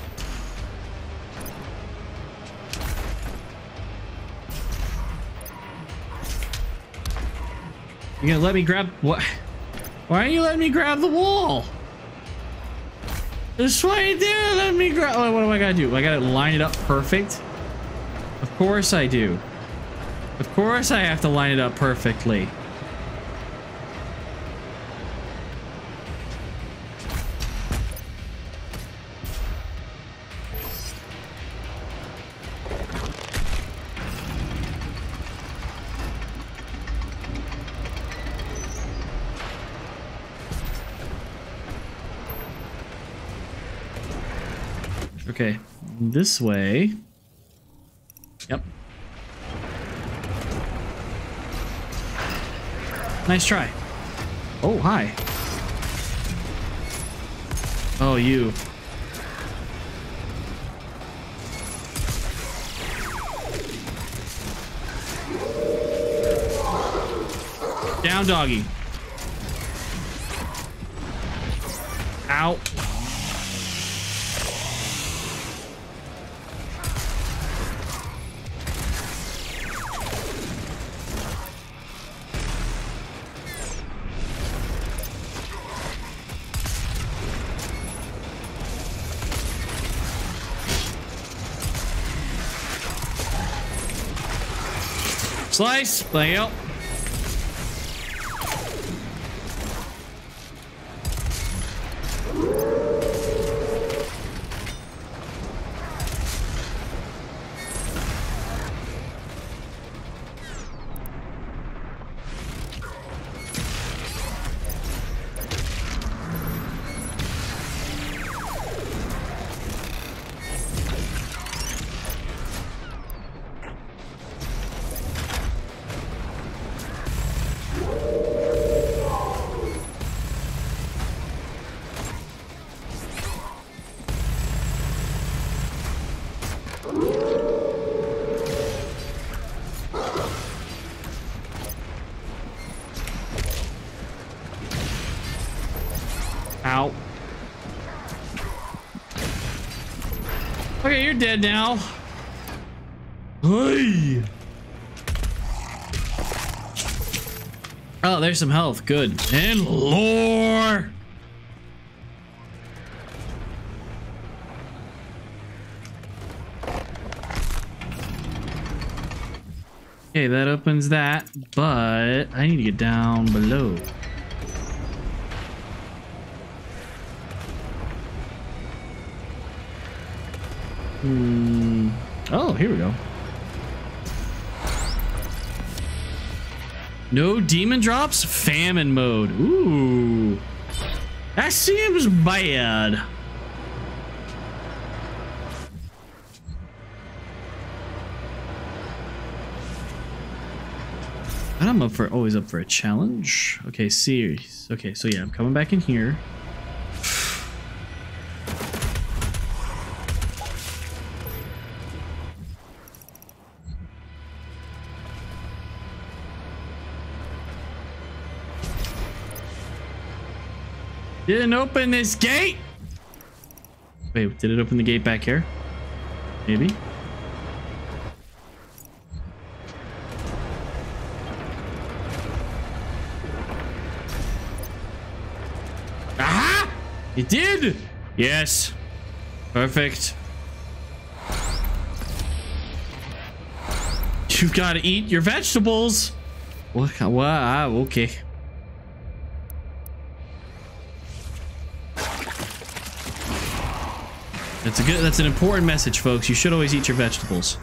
You gonna let me grab what? Why are you letting me grab the wall? This way, dude. Let me grab. What do I gotta do? I gotta line it up perfect. Of course I do. Of course I have to line it up perfectly. Okay, this way. Yep. Nice try. Oh, hi. Oh, you. Down, doggy. Ow. Slice, play out. Dead now. Hey. Oh, there's some health. Good. And lore. Okay, that opens that, but I need to get down below. Oh, here we go. No demon drops? Famine mode. Ooh. That seems bad. And I'm always up for a challenge. Okay, series. Okay, so yeah, I'm coming back in here. Didn't open this gate. Wait, did it open the gate back here? Maybe. Aha! It did. Yes. Perfect. You gotta eat your vegetables. Wow. Okay. That's an important message, folks. You should always eat your vegetables.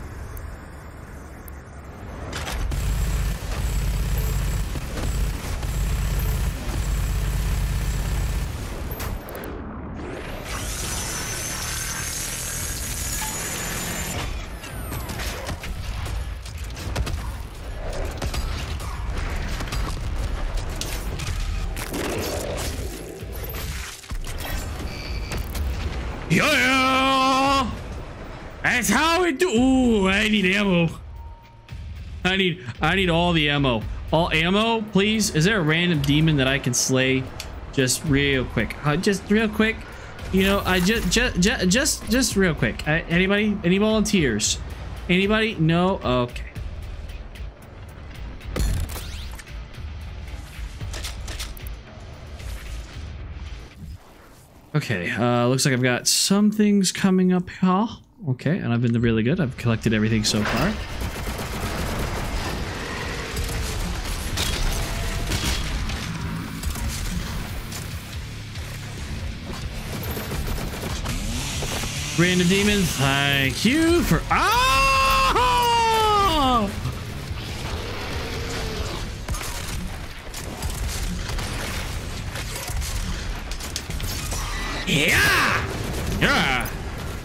I need all the ammo. All ammo, please. Is there a random demon that I can slay just real quick? Just real quick. You know, just real quick. Anybody? Any volunteers? Anybody? No? Okay. Okay, looks like I've got some things coming up here. Okay, and I've been really good. I've collected everything so far. Random Demon, thank you for... Oh! Yeah! Yeah!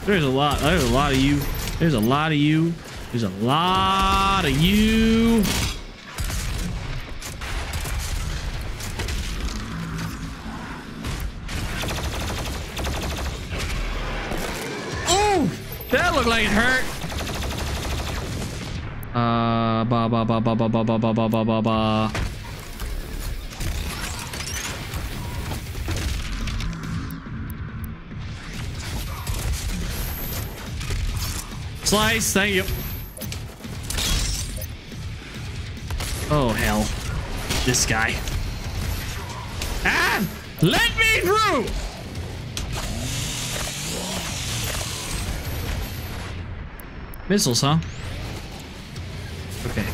There's a lot of you. Oh! That looked like it hurt. Slice, thank you. Oh hell, this guy. Ah, let me through. Missiles, huh? Okay.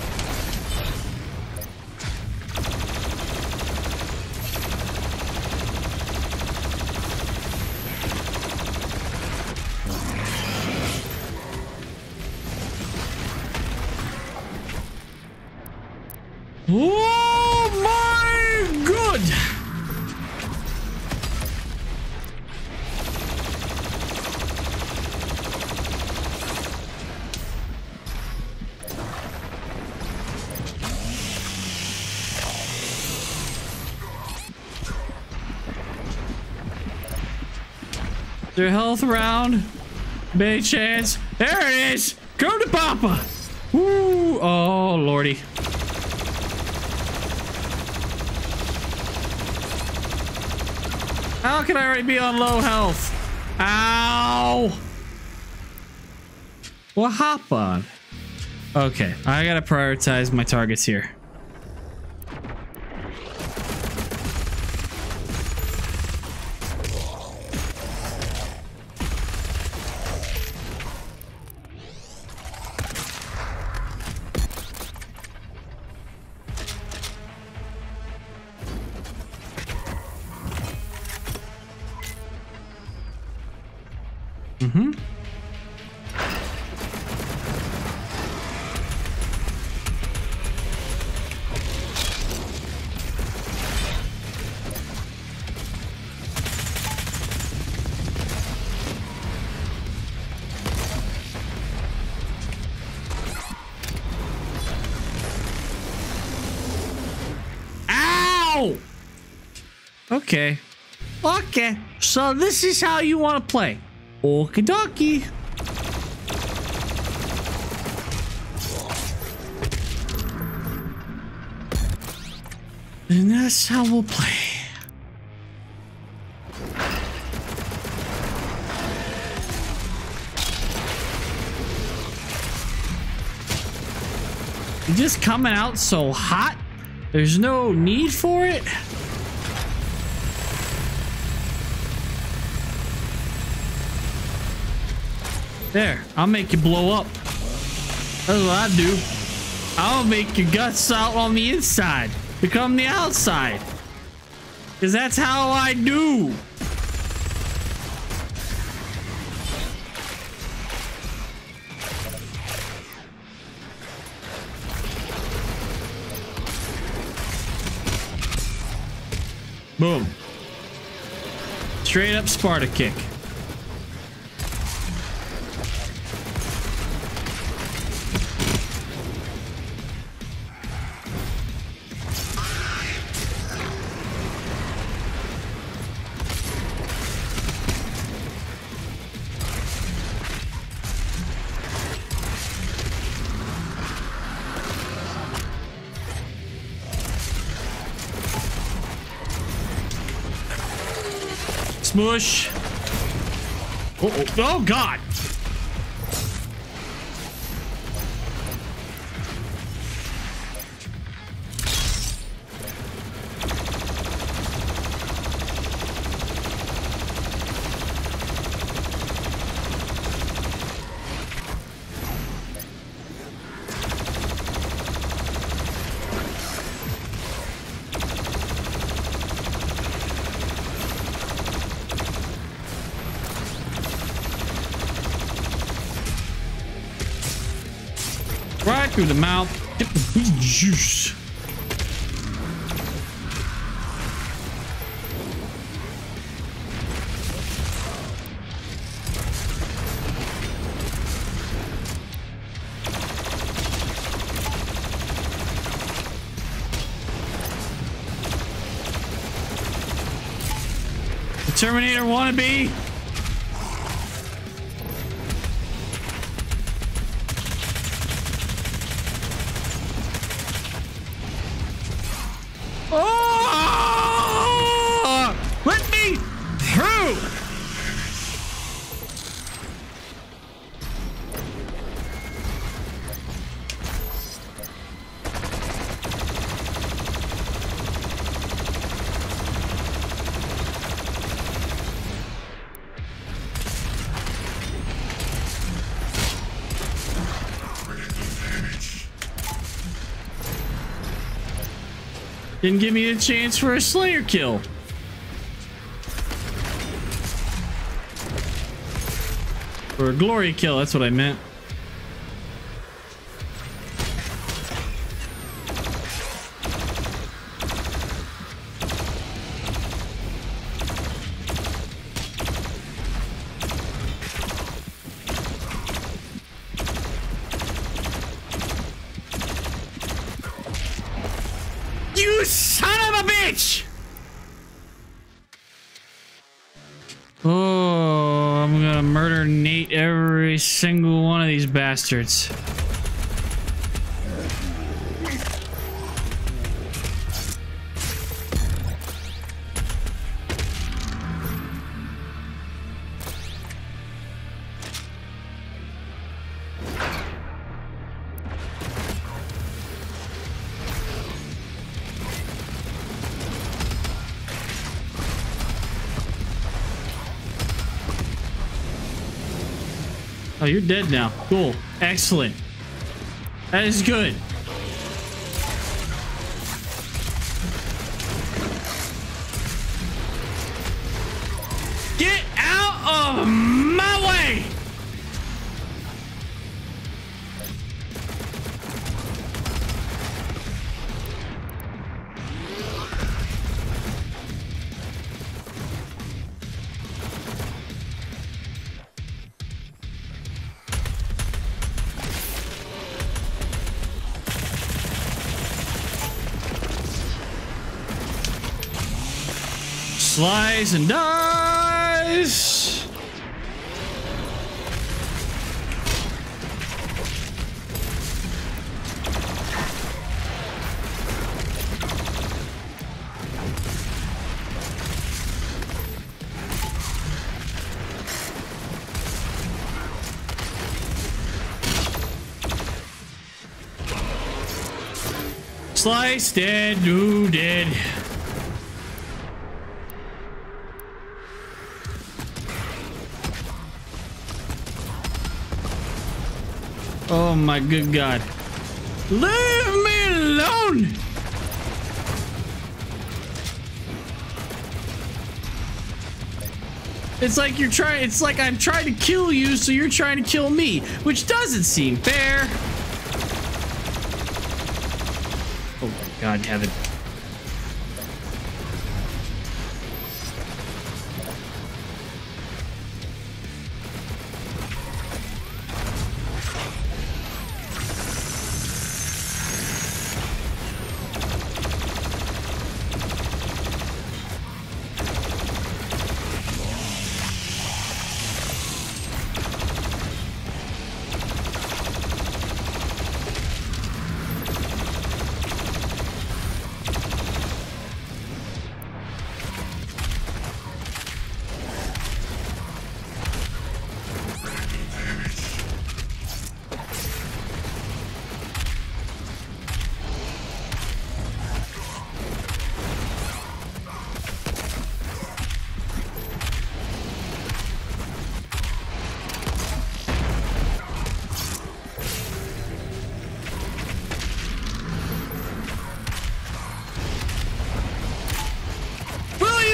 Oh my god! Their health round, big chance. There it is. Go to Papa. Woo! Oh lordy. How can I already be on low health? Ow! What happened? Okay, I gotta prioritize my targets here. Okay. Okay. So this is how you want to play. Okie dokie. And that's how we'll play. You're just coming out so hot. There's no need for it. There, I'll make you blow up. That's what I do. I'll make your guts out on the inside, become the outside. Cause that's how I do. Boom. Straight up Sparta kick. Mush. Oh, oh, oh god. through the mouth. Juice. The Terminator wannabe. Didn't give me a chance for a Slayer kill. Or a glory kill, that's what I meant. Single one of these bastards. Oh, you're dead now. Cool. Excellent. That is good. Get out of my way! Slice and dice. Slice dead, ooh, dead. Oh my good God. Leave me alone! It's like you're trying, it's like I'm trying to kill you, so you're trying to kill me, which doesn't seem fair. Oh my God, heaven.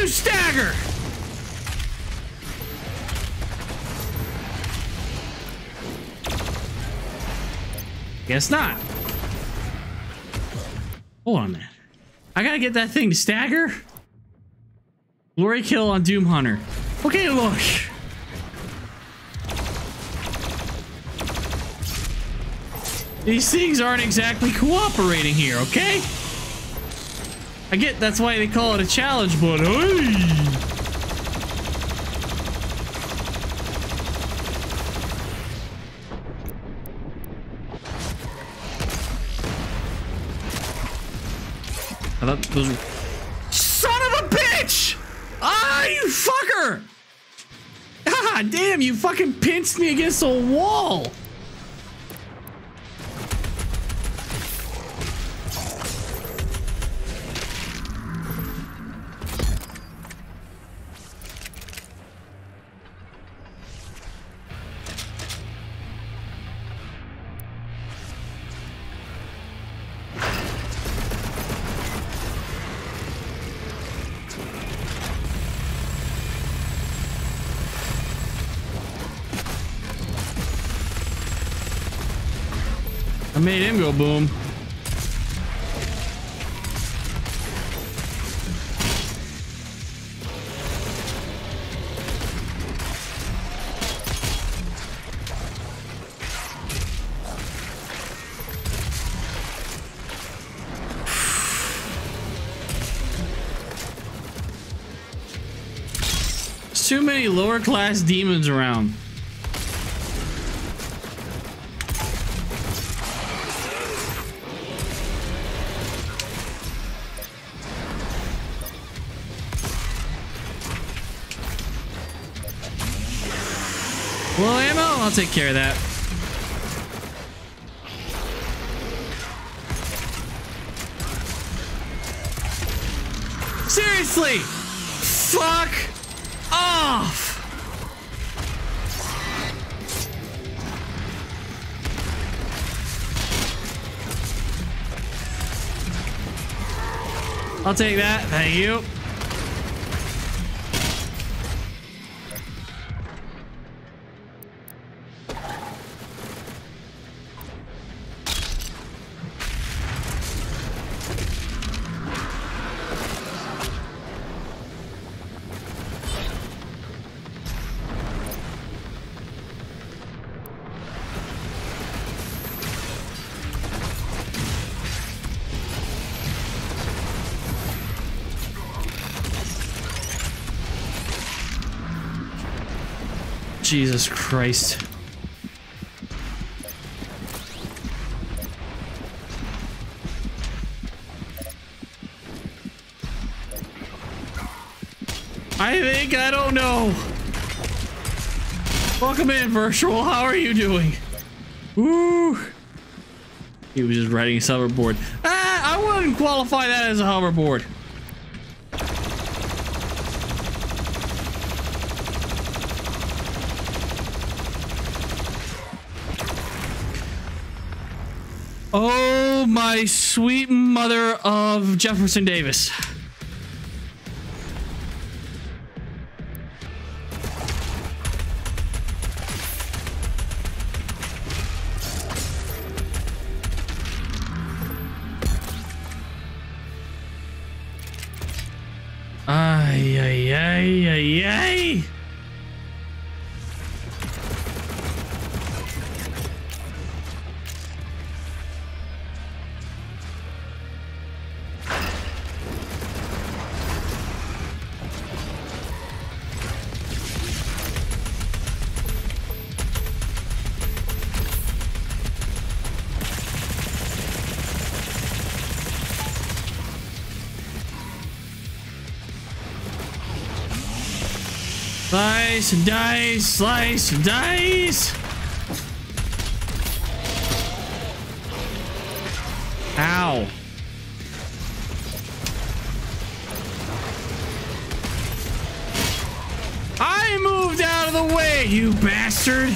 Stagger. Guess not. Hold on, man. I gotta get that thing to stagger. Glory kill on Doom Hunter. Okay, look. These things aren't exactly cooperating here, okay? I get that's why they call it a challenge, but hey! I thought those were... Son of a bitch! Ah, you fucker! Ah, damn, you fucking pinched me against a wall! Made him go boom. There's too many lower class demons around. Low ammo? I'll take care of that. Seriously! Fuck off! I'll take that. Thank you. Jesus Christ. I don't know. Welcome in, Virtual. How are you doing? Woo. He was just riding his hoverboard. Ah, I wouldn't qualify that as a hoverboard. Oh, my sweet mother of Jefferson Davis. Ay, ay, ay, ay, ay. Slice and dice, slice and dice. Ow. I moved out of the way, you bastard.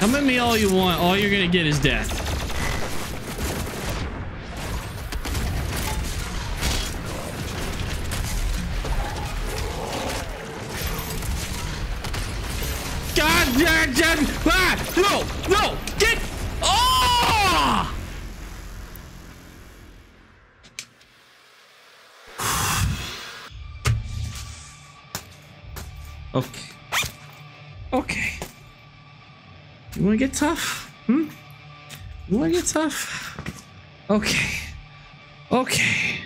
Come at me all you want. All you're gonna get is death. God damn! Ah! No! No! Get! Oh! Okay. Okay. You wanna get tough? Hmm? You wanna get tough? Okay. Okay.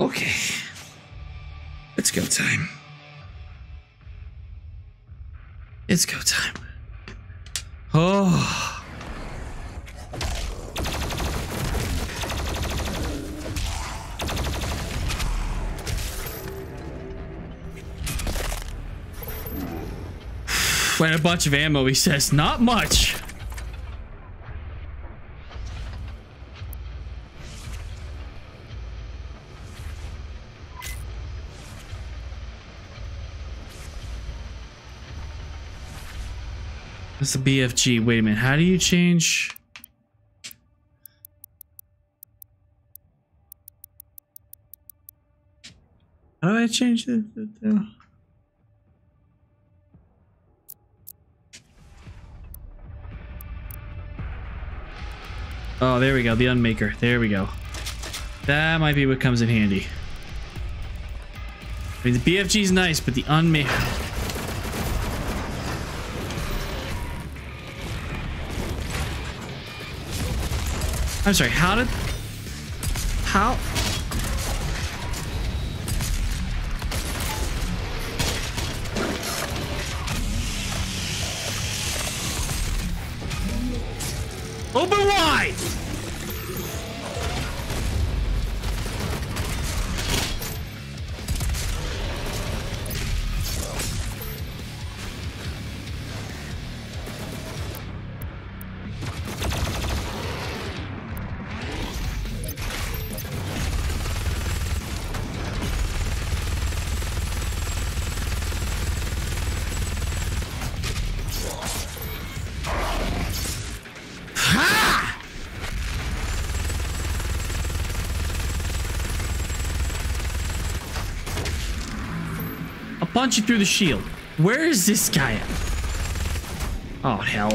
Okay. It's go time. It's go time. Oh. When a bunch of ammo, he says, not much. That's the BFG. Wait a minute. How do you change? How do I change it? Oh, there we go. The Unmaker. There we go. That might be what comes in handy. I mean, the BFG's nice, but the Unmaker... I'm sorry, how did... How... Open wide! Punch you through the shield. Where is this guy at? Oh, hell.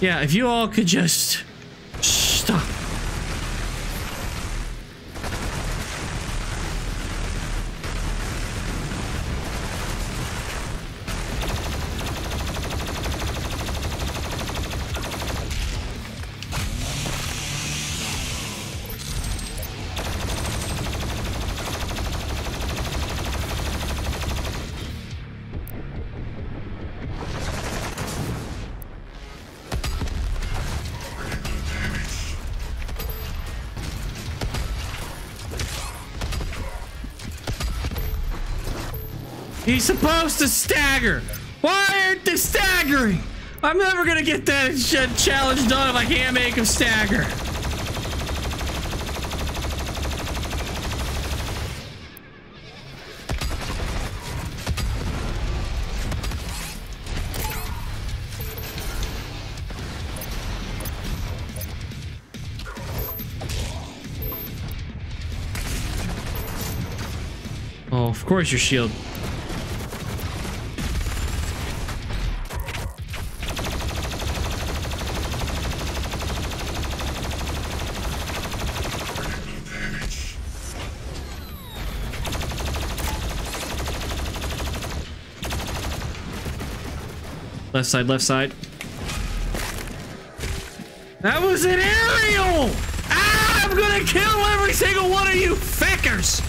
Yeah, if you all could just... He's supposed to stagger. Why aren't they staggering? I'm never gonna get that challenge done if I can't make him stagger. Oh, of course your shield. Left side, left side. That was an aerial! Ah, I'm gonna kill every single one of you feckers!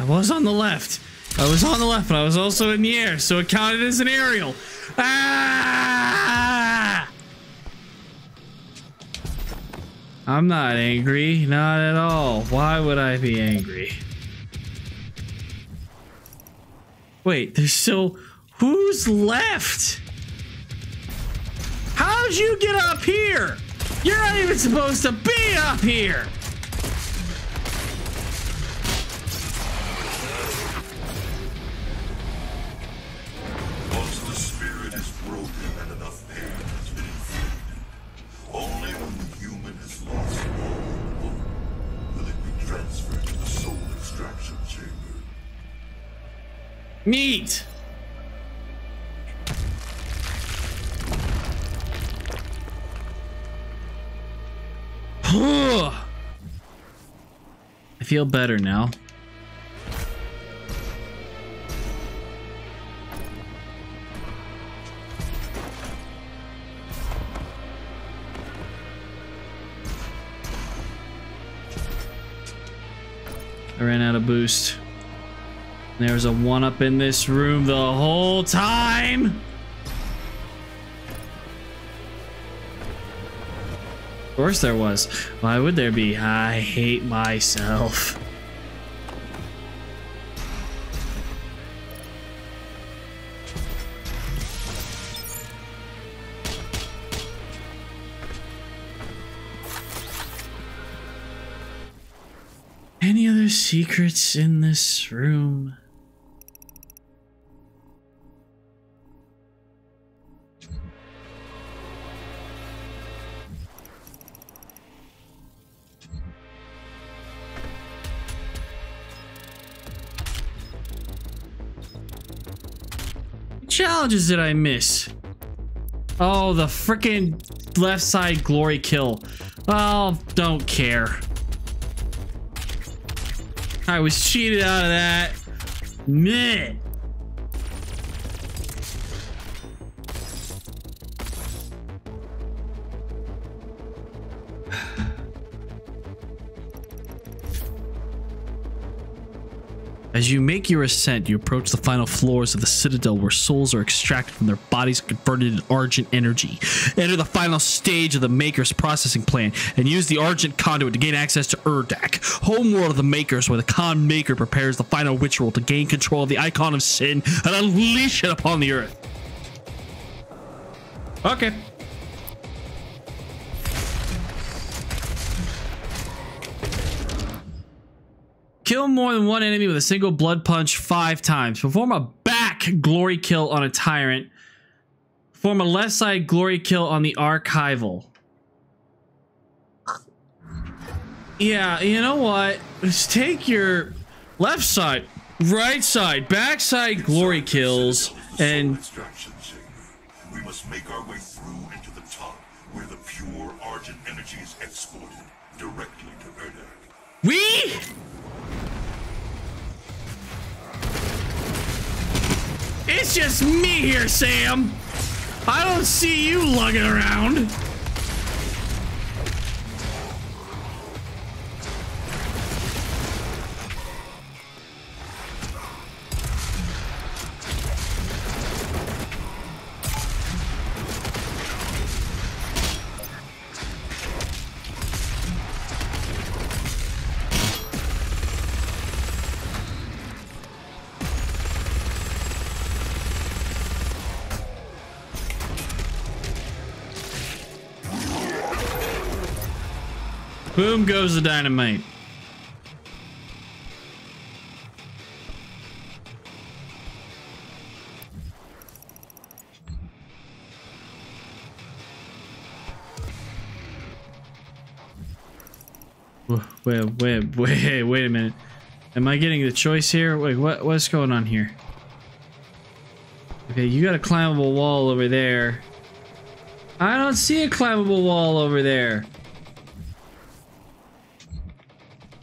I was on the left. I was on the left, but I was also in the air, so it counted as an aerial. Ah! I'm not angry, not at all. Why would I be angry? Wait, there's still... Who's left? How'd you get up here? You're not even supposed to be up here. Once the spirit is broken and enough pain has been inflicted, only when the human has lost all hope will it be transferred to the soul extraction chamber. Neat. I feel better now. I ran out of boost. There was a one-up in this room the whole time. Of course there was. Why would there be? I hate myself. Any other secrets in this room? Challenges did I miss? Oh, the freaking left side glory kill. Oh, don't care. I was cheated out of that. Meh. As you make your ascent, you approach the final floors of the Citadel where souls are extracted from their bodies and converted into Argent energy. Enter the final stage of the Maker's processing plant and use the Argent conduit to gain access to Urdak, homeworld of the Makers, where the Khan Maker prepares the final ritual to gain control of the Icon of Sin and unleash it upon the Earth. Okay. Kill more than one enemy with a single blood punch 5 times. Perform a back glory kill on a tyrant. Perform a left side glory kill on the archival. Yeah, you know what? Just take your left side, right side, back side glory kills and... We must make our way through into the top where the pure Argent energy is exported directly to Urdak. We? It's just me here, Sam. I don't see you lugging around. Boom goes the dynamite. Wait a minute. Am I getting the choice here? Wait, what's going on here? Okay, you got a climbable wall over there. I don't see a climbable wall over there.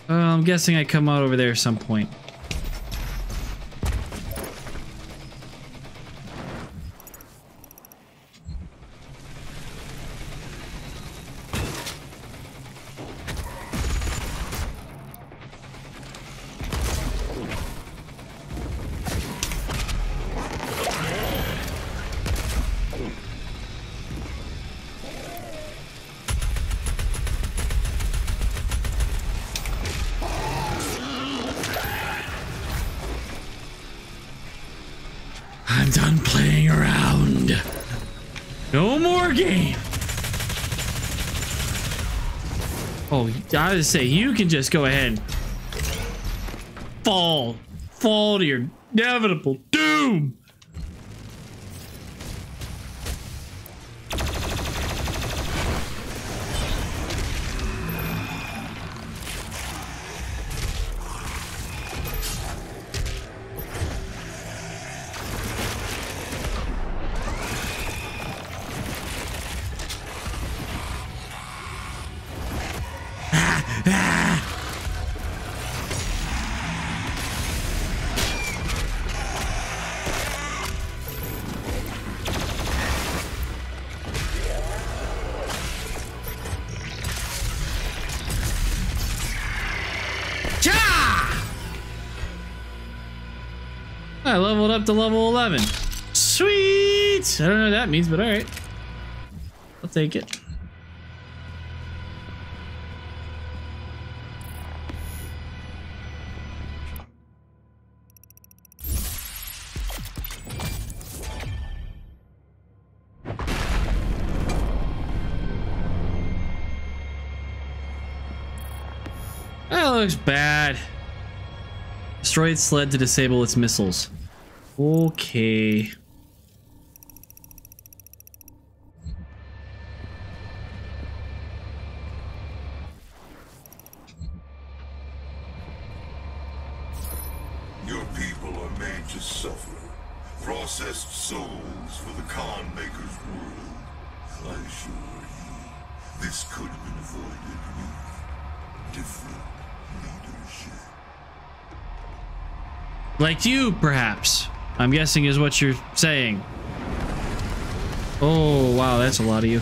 I'm guessing I come out over there at some point. hang around. No more game. Oh, I was saying, you can just go ahead and fall. Fall to your inevitable doom. I leveled up to level 11. Sweet! I don't know what that means, but all right. I'll take it. That looks bad. Destroy its sled to disable its missiles. Okay. Your people are made to suffer. Processed souls for the Khan Maker's world. I assure you, this could have been avoided with different leadership. Like you, perhaps. I'm guessing is what you're saying. Oh, wow, that's a lot of you.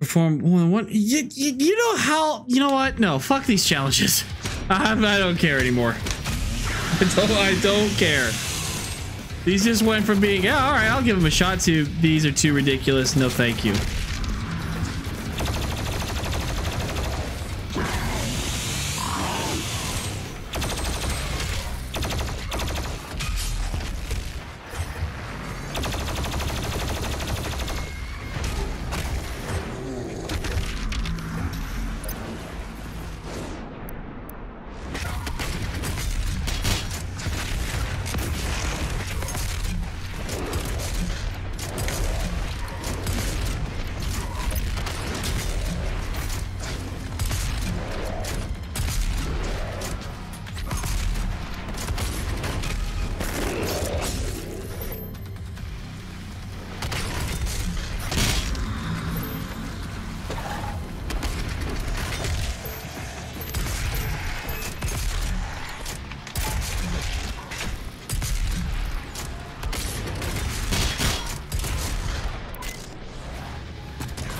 Perform one. You know how, you know what? No, fuck these challenges. I don't care anymore. I don't care. These just went from being, yeah, all right, I'll give them a shot to these are too ridiculous. No, thank you.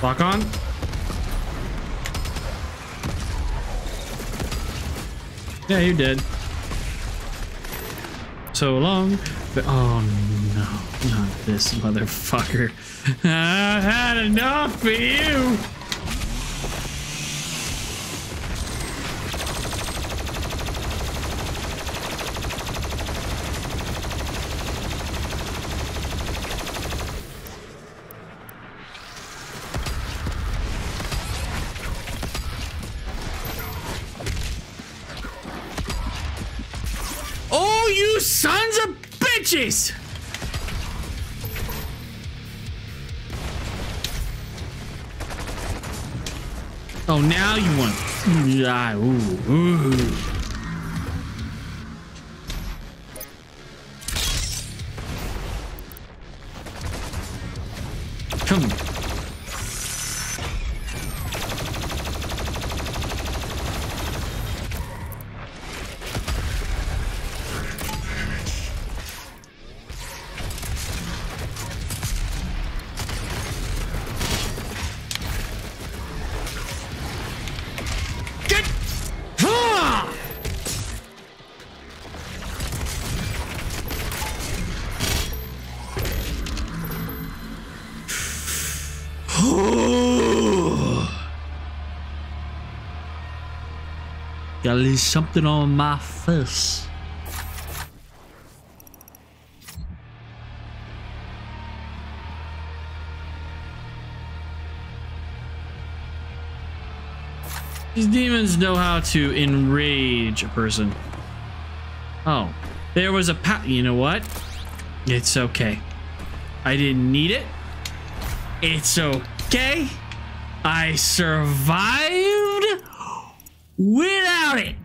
Lock on. Yeah, you're dead. So long. But oh no, not this motherfucker. I've had enough of you. Jeez. Oh, now you want. Yeah, ooh, ooh. Come on. Gotta leave something on my face. These demons know how to enrage a person. Oh, there was a pat. You know what? It's okay. I didn't need it. It's okay. I survived without it.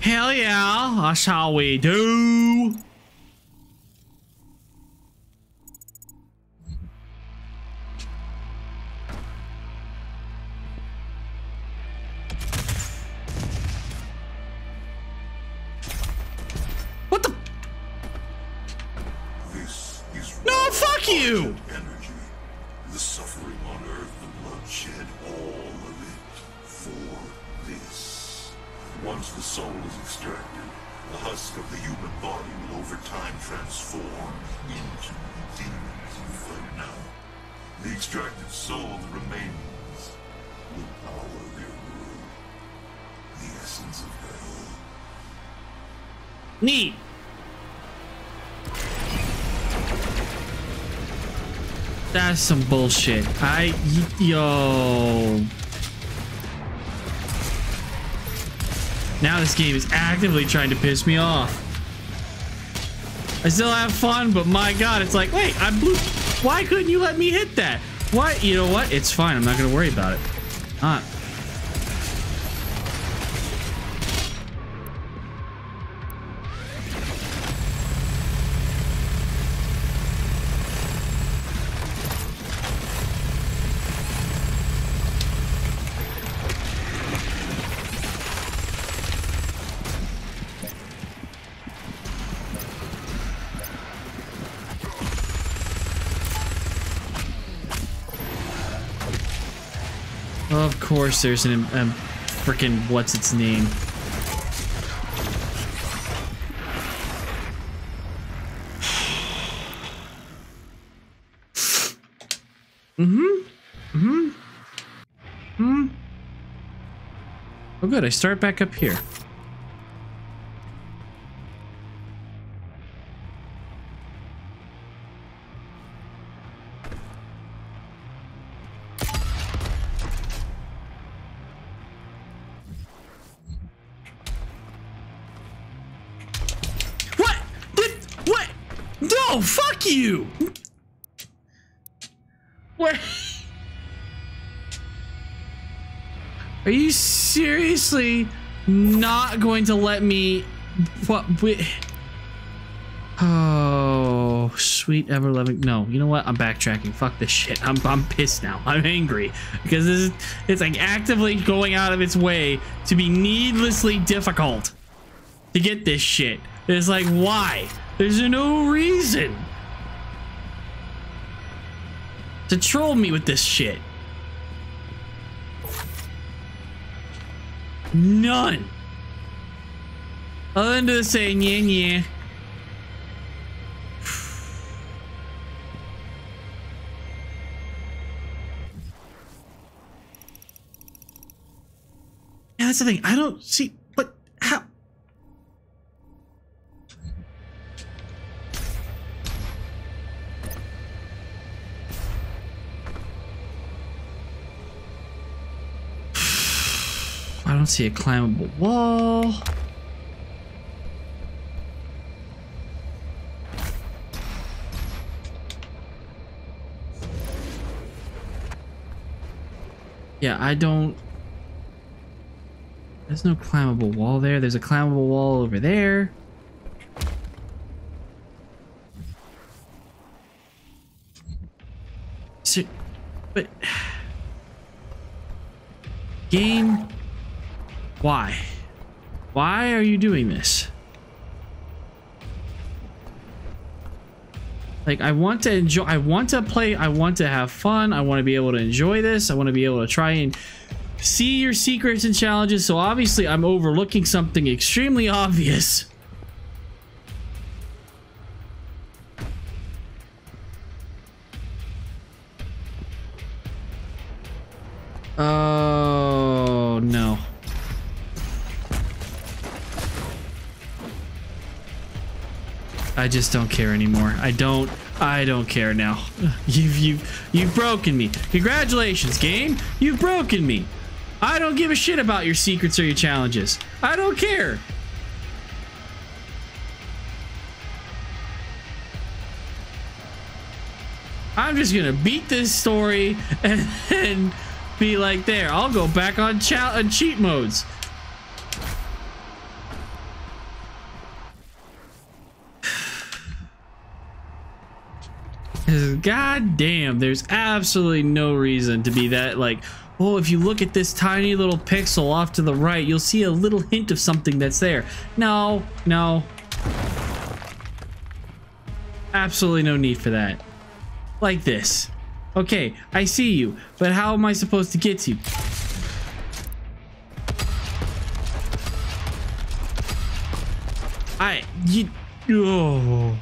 Hell yeah, that's how we do. What the? This is no, fuck you. Energy. The suffering on earth, the bloodshed, all of it for this. Once the soul is extracted, the husk of the human body will over time transform into the demons you fight now. The extracted soul that remains will power their world. The essence of hell. Neat. That's some bullshit. Yo. Now this game is actively trying to piss me off. I still have fun, but my God, it's like, wait, I blew. Why couldn't you let me hit that? What? You know what? It's fine. I'm not going to worry about it. Not. Of course there's an freaking what's its name. Oh good, I start back up here. Are you seriously not going to let me? What? Oh, sweet ever loving. No, you know what? I'm backtracking. Fuck this shit. I'm pissed now. I'm angry because this is, it's like actively going out of its way to be needlessly difficult to get this shit. It's like, why? There's no reason to troll me with this shit. None. Other than to say yeah. Yeah, that's the thing. I don't see what how. I don't see a climbable wall. Yeah, I don't. There's no climbable wall there. There's a climbable wall over there. So, but... Game, why? Why are you doing this? Like, I want to enjoy, I want to play, I want to have fun, I want to be able to enjoy this, I want to be able to try and see your secrets and challenges, so obviously I'm overlooking something extremely obvious. Oh, no. I just don't care anymore. I don't care now. You've broken me. Congratulations, game. You've broken me. I don't give a shit about your secrets or your challenges. I don't care. I'm just gonna beat this story and then be like, there, I'll go back on cheat modes. God damn, there's absolutely no reason to be that, like, oh, if you look at this tiny little pixel off to the right, you'll see a little hint of something that's there. No, no. Absolutely no need for that. Like this. Okay, I see you, but how am I supposed to get to you? Oh.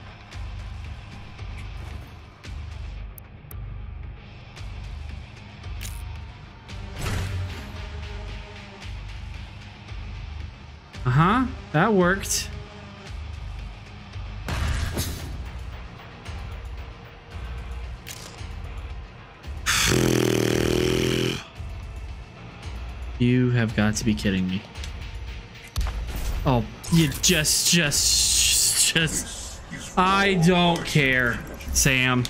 Uh-huh, that worked. You have got to be kidding me. Oh, you just. I don't care, Sam.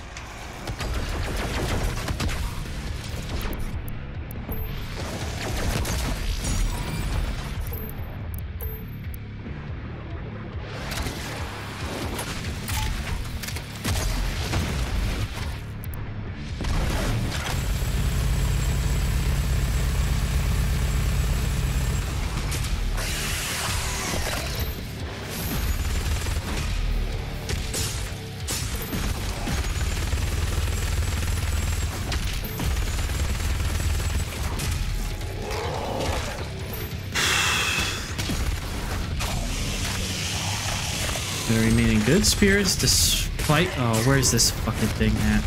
Good spirits despite. Oh, where's this fucking thing at?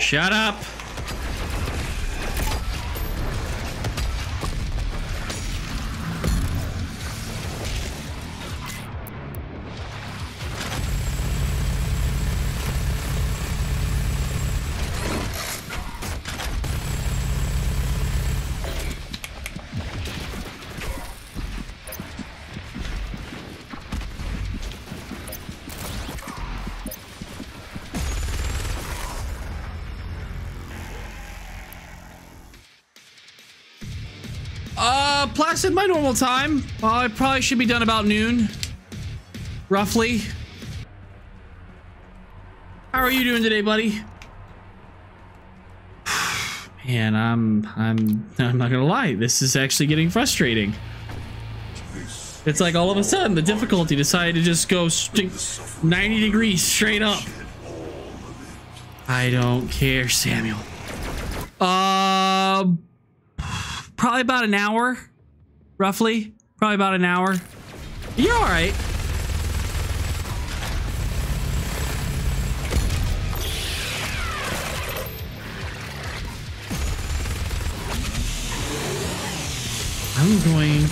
Shut up! In my normal time, well, it probably should be done about noon, roughly. How are you doing today, buddy? Man, I'm not gonna lie. This is actually getting frustrating. It's like all of a sudden the difficulty decided to just go 90 degrees straight up. I don't care, Samuel. Probably about an hour. Roughly, probably about an hour. You're all right.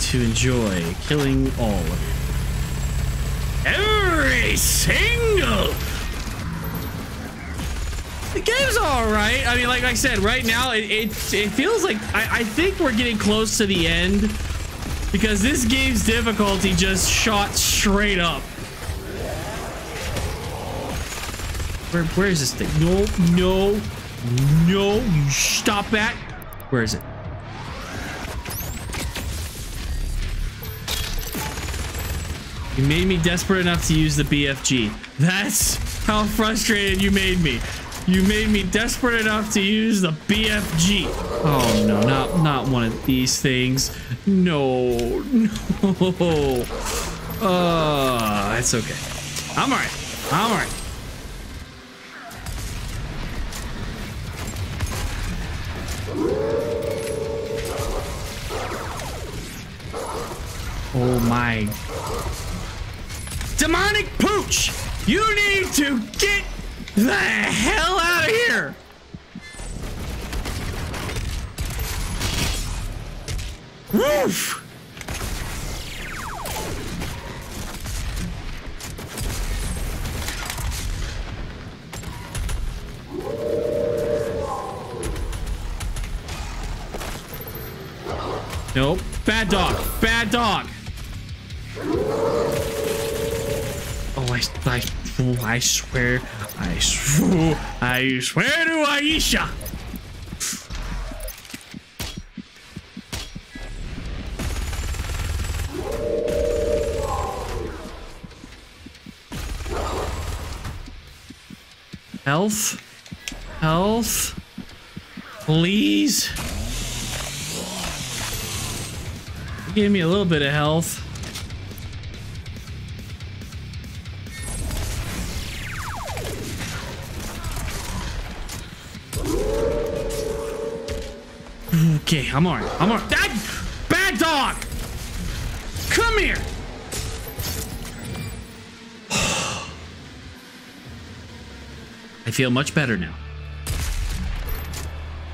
to enjoy killing all of you. Every single. The game's all right. I mean, like I said, right now it feels like I think we're getting close to the end because this game's difficulty just shot straight up. Where is this thing? No, you stop that. Where is it? You made me desperate enough to use the BFG. That's how frustrated you made me. You made me desperate enough to use the BFG. Oh no, not one of these things. No. It's okay. I'm all right. Oh my demonic pooch, you need to get the hell out of here. Woof. Nope. Bad dog. Oh, I swear to Aisha. Health, please. Give me a little bit of health. Okay, I'm alright. That bad dog! Come here! I feel much better now.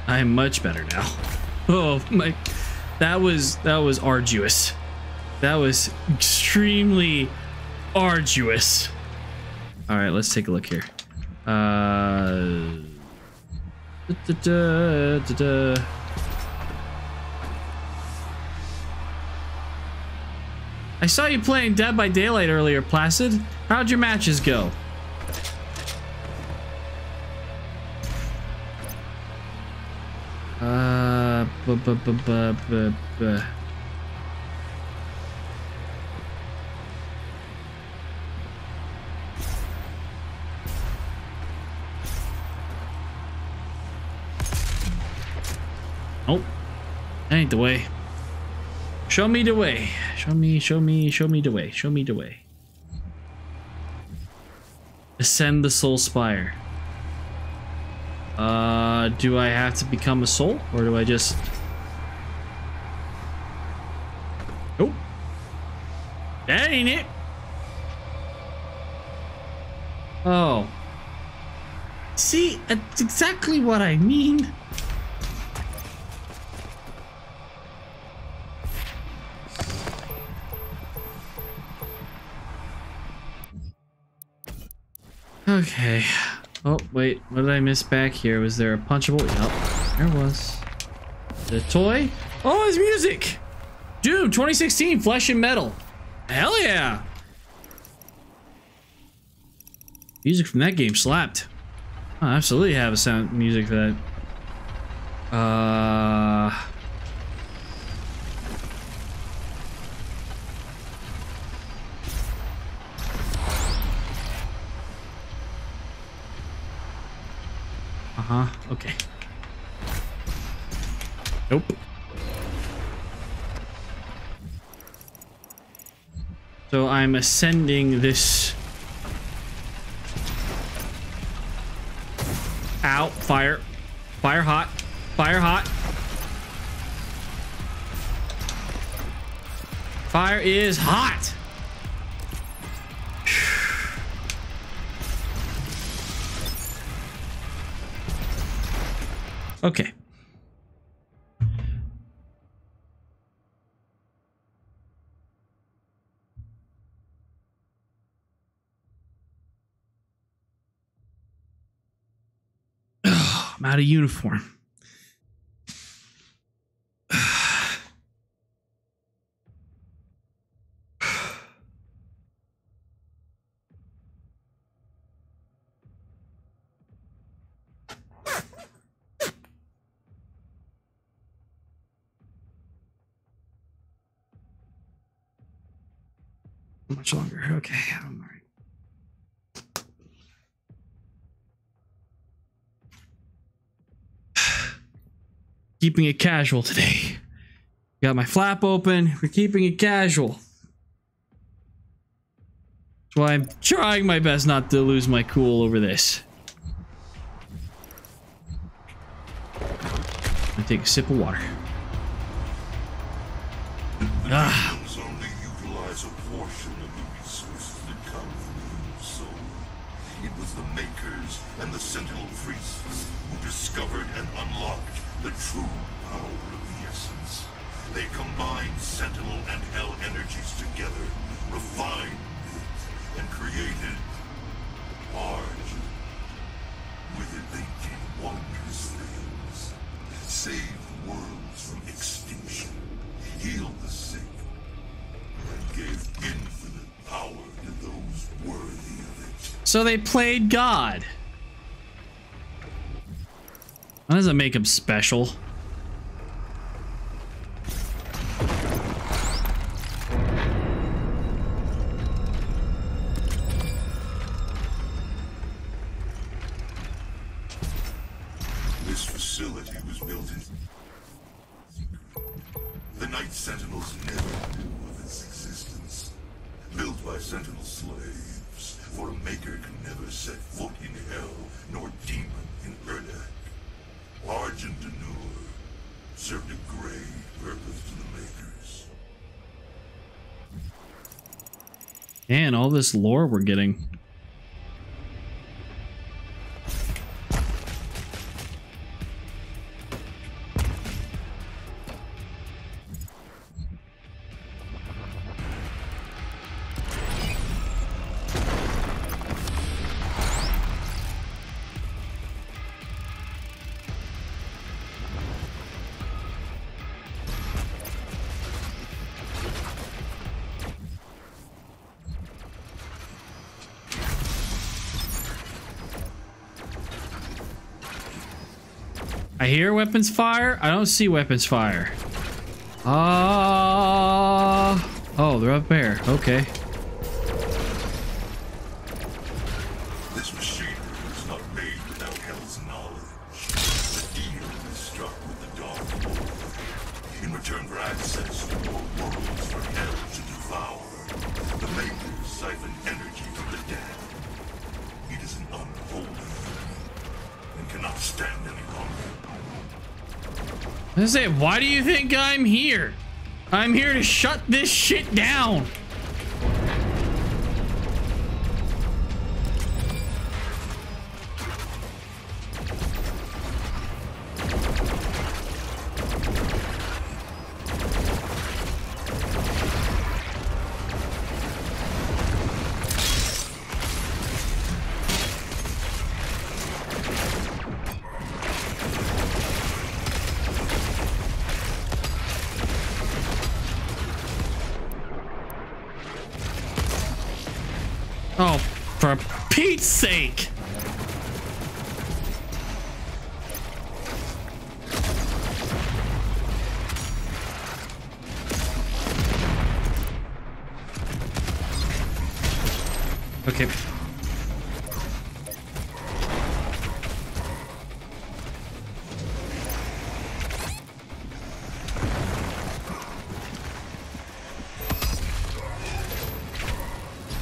I'm much better now. Oh my. That was arduous. That was extremely arduous. All right, let's take a look here. I saw you playing Dead by Daylight earlier, Placid. How'd your matches go? Nope. That ain't the way. Show me the way. Show me the way. Show me the way. Ascend the Soul Spire. Do I have to become a soul, or do I just... Nope. That ain't it. Oh. See, that's exactly what I mean. Okay. Oh, wait, what did I miss back here? Was there a punchable? Yep, there was. The toy? Oh, it's music! Doom 2016, Flesh and Metal. Hell yeah! Music from that game slapped. Oh, I absolutely have a sound music for that. Okay. Nope. So I'm ascending this. Ow, fire. Fire hot. Fire hot. Fire is hot. Okay. I'm out of uniform. Much longer. Okay, I'm all right. Keeping it casual today. Got my flap open. We're keeping it casual. That's why I'm trying my best not to lose my cool over this. I take a sip of water. Ah. The Sentinel priests who discovered and unlocked the true power of the essence. They combined Sentinel and Hell energies together, refined it, and created Argent. With it they did wondrous things. Saved worlds from extinction, healed the sick, and gave infinite power to those worthy of it. So they played God. That doesn't make him special. This facility was built in secret. The Night Sentinels never knew of its existence. Built by Sentinel slaves, for a maker can never set foot in Hell, nor demon in Urdak. Argent Denure served a grave purpose to the makers. And all this lore we're getting. I hear weapons fire. I don't see weapons fire. Oh, they're up there. Okay. This machinery was not made without Hell's knowledge. The deal is struck with the Dark Lord in return for access to more worlds for Hell to devour. The makers siphon energy from the dead. It is an unholy and cannot stand any longer. I say, why do you think I'm here? I'm here to shut this shit down. Oh, for Pete's sake! Okay.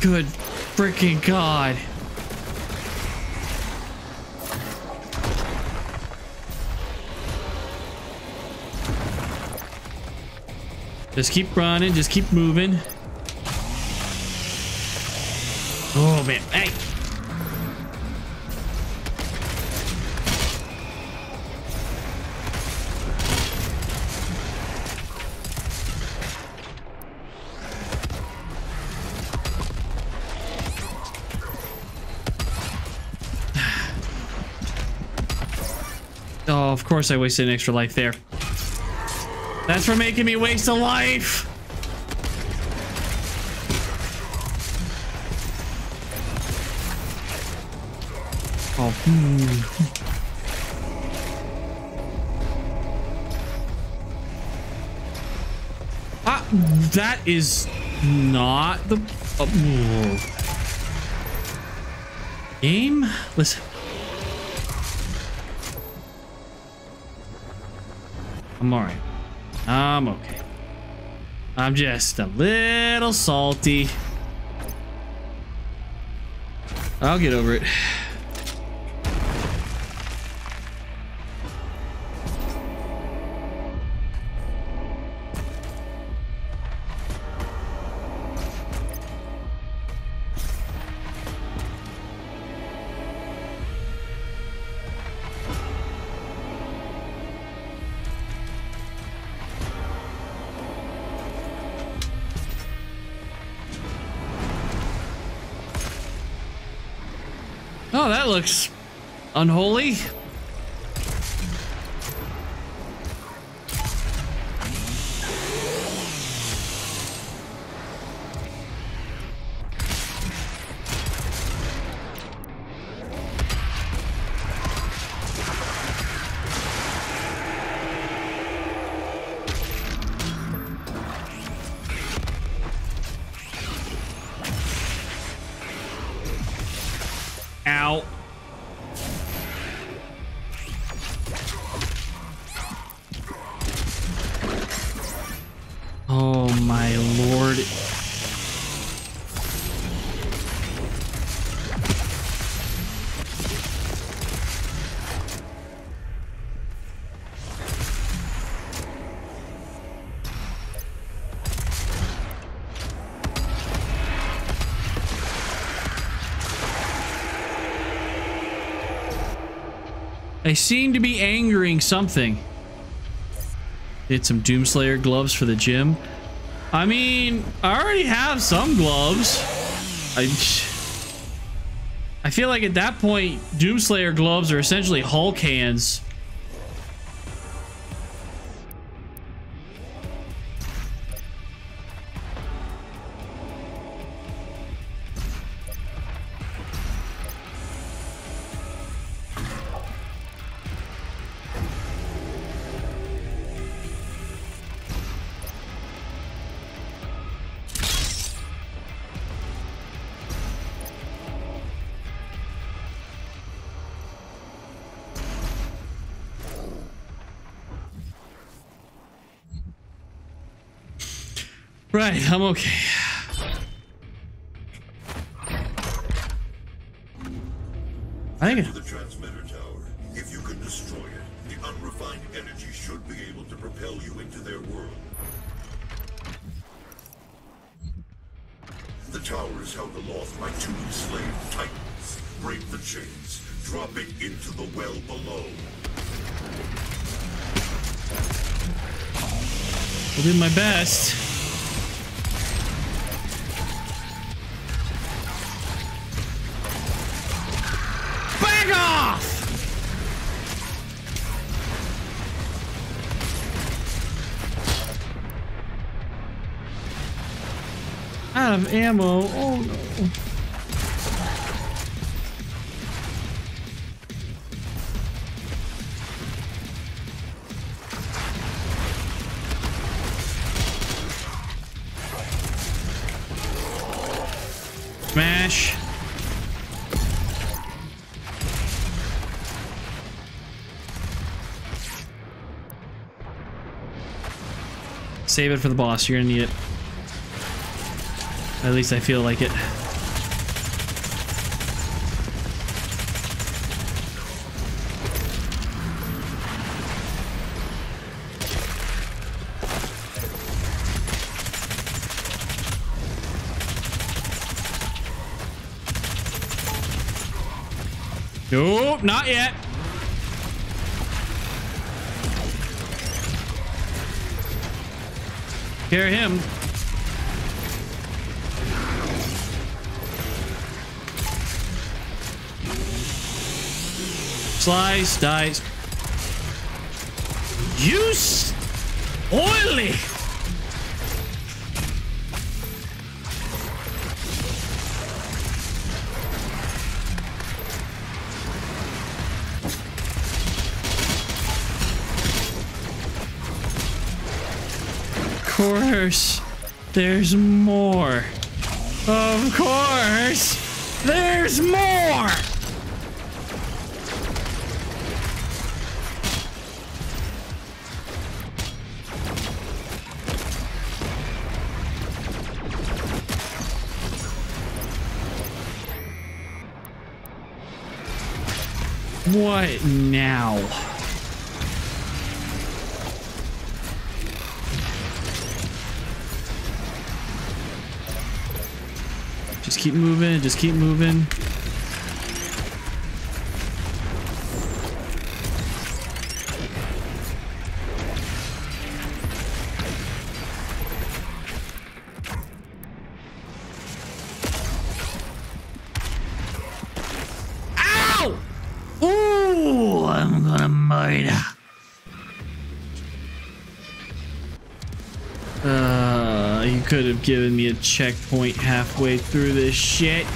Good. Freaking God. Just keep running, just keep moving. Oh man, hey. Oh, of course I wasted an extra life there. That's for making me waste a life! Oh, ah, that is not the... Oh. Game? Listen. I'm alright. I'm okay. I'm just a little salty. I'll get over it. Oh, that looks unholy. I seem to be angering something. Did some Doomslayer gloves for the gym. I mean, I already have some gloves. I feel like at that point, Doomslayer gloves are essentially Hulk hands. Right, I'm okay. I think the transmitter tower. If you can destroy it, the unrefined energy should be able to propel you into their world. The tower is held aloft by two enslaved titans. Break the chains. Drop it into the well below. I'll do my best. Out of ammo. Oh no. Smash. Save it for the boss. You're gonna need it. At least I feel like it. Nope, not yet. Hear him. Slice, dice. You oily. Of course, there's more. Of course, there's more. What now? Keep moving, just keep moving. Ow! Ooh, I'm gonna murder. You could have given me a checkpoint halfway through this shit.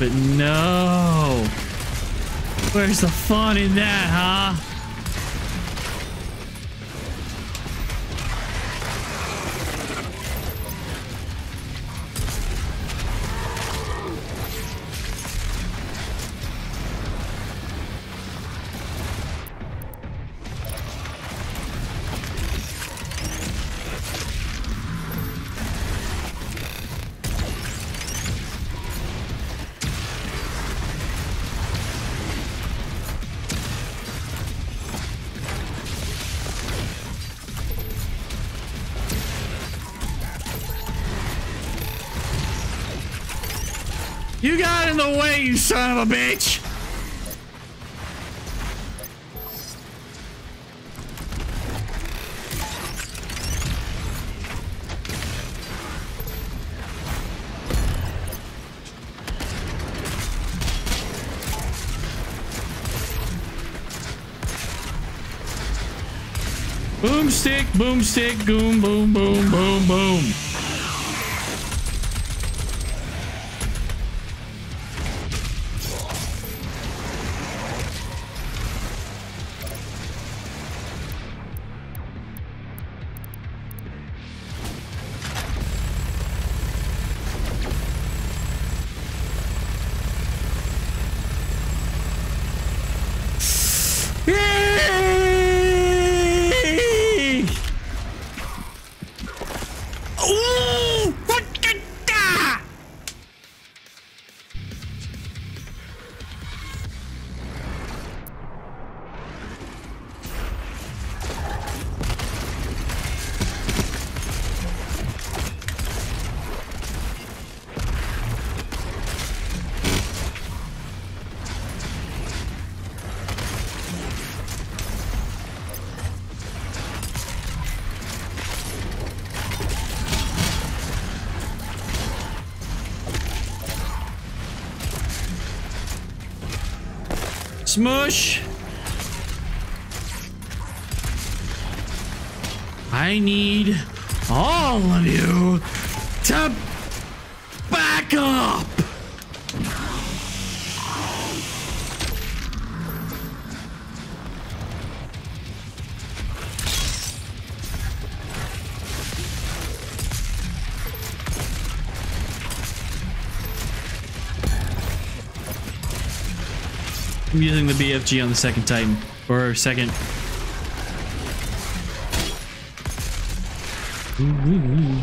But no. Where's the fun in that, huh? You got in the way, you son of a bitch! Boomstick, boomstick, boom, boom, boom, boom, boom. Smush. I need all of you to back up. I'm using the BFG on the second Titan, or second. Ooh.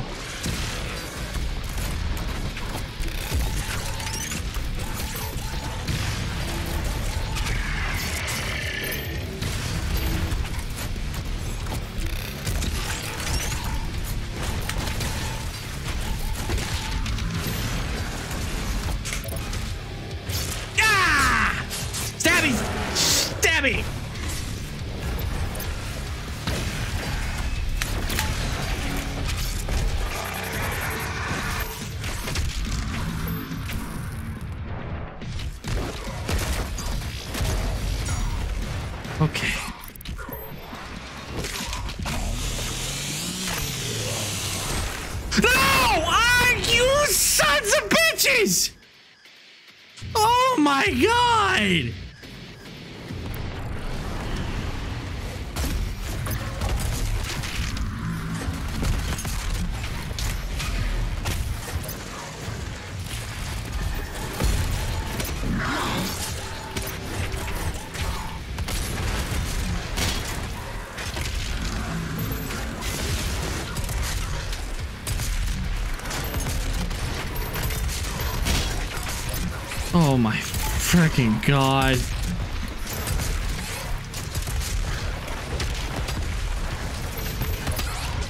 Okay. No! You sons of bitches! Oh my god! Oh my freaking god.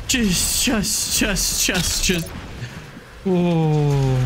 Just. Whoa.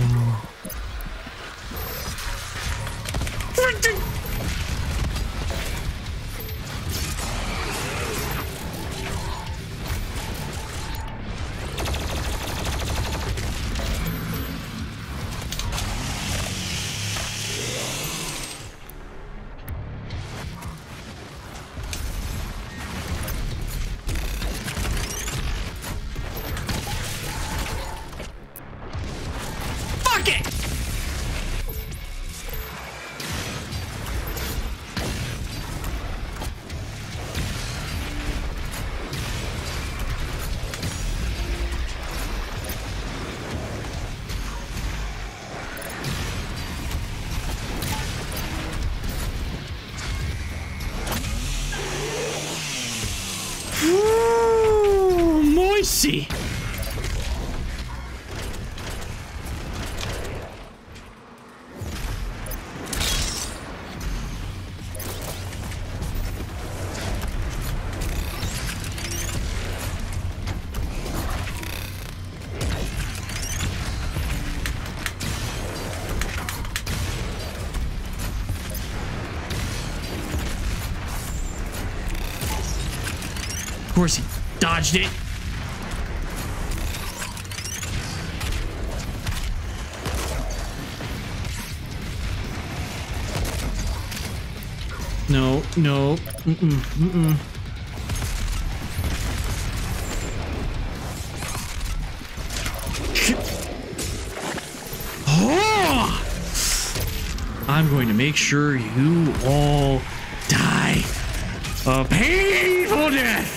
Of course he dodged it. No, no, Oh! I'm going to make sure you all die a painful death.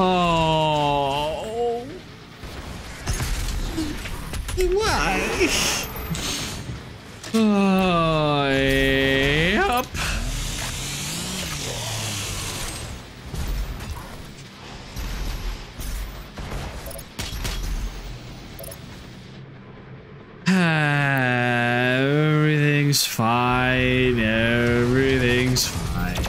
Oh, why? Yep. Everything's fine. Everything's fine.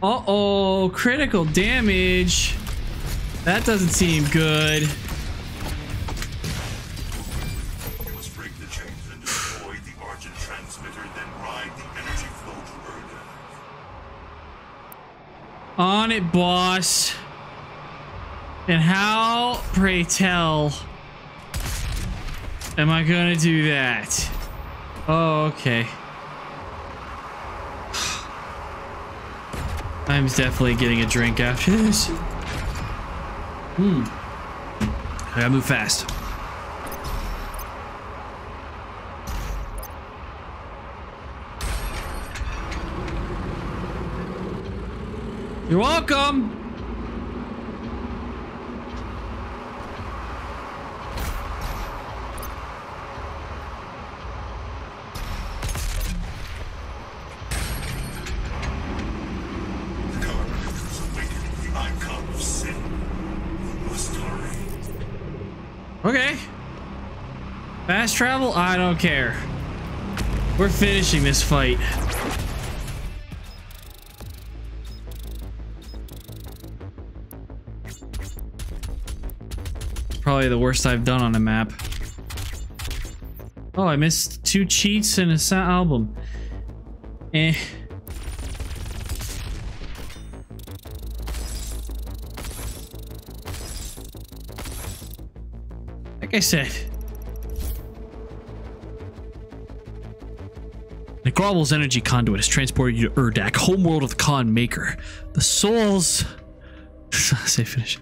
Uh-oh, critical damage. That doesn't seem good. You must break the chains and destroy the Argent transmitter, then ride the energy flow to Urdak. On it, boss. And how, pray tell, am I gonna do that? Oh, okay. I'm definitely getting a drink after this. I gotta move fast. You're welcome. Okay. Fast travel? I don't care. We're finishing this fight. probably the worst I've done on a map. Oh, I missed 2 cheats and a sound album. Eh. Like I said. Necravol's energy conduit has transported you to Urdak, homeworld of the Khan Maker. The souls... Say finish.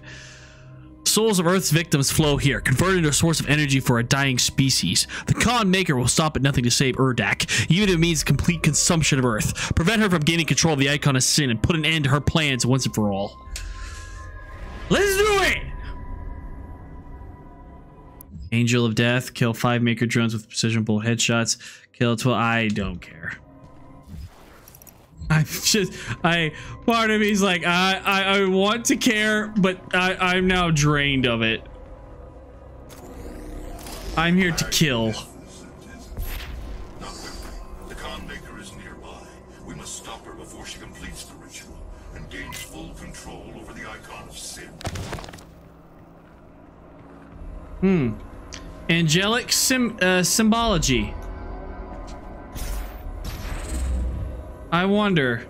Souls of Earth's victims flow here, converted into a source of energy for a dying species. The Khan Maker will stop at nothing to save Urdak, even if it means complete consumption of Earth. Prevent her from gaining control of the Icon of Sin and put an end to her plans once and for all. Let's do it! Angel of Death, kill 5 Maker drones with precision bullet headshots. Kill 12. I don't care. I'm just, part of me's like, I want to care, but I'm now drained of it. I'm here to kill. The Khan Maker is nearby. We must stop her before she completes the ritual and gains full control over the Icon of Sin. Hmm. Angelic symbology. I wonder.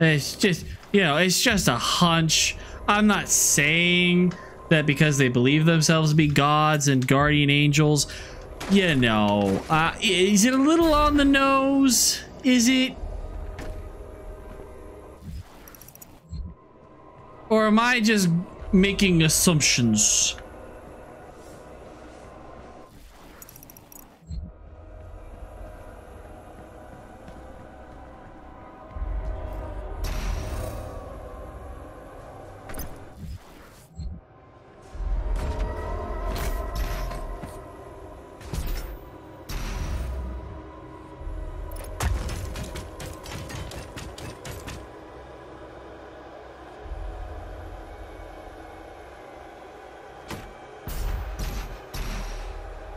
It's just, you know, it's just a hunch. I'm not saying that because they believe themselves to be gods and guardian angels. You know, is it a little on the nose? Is it? Or am I just making assumptions?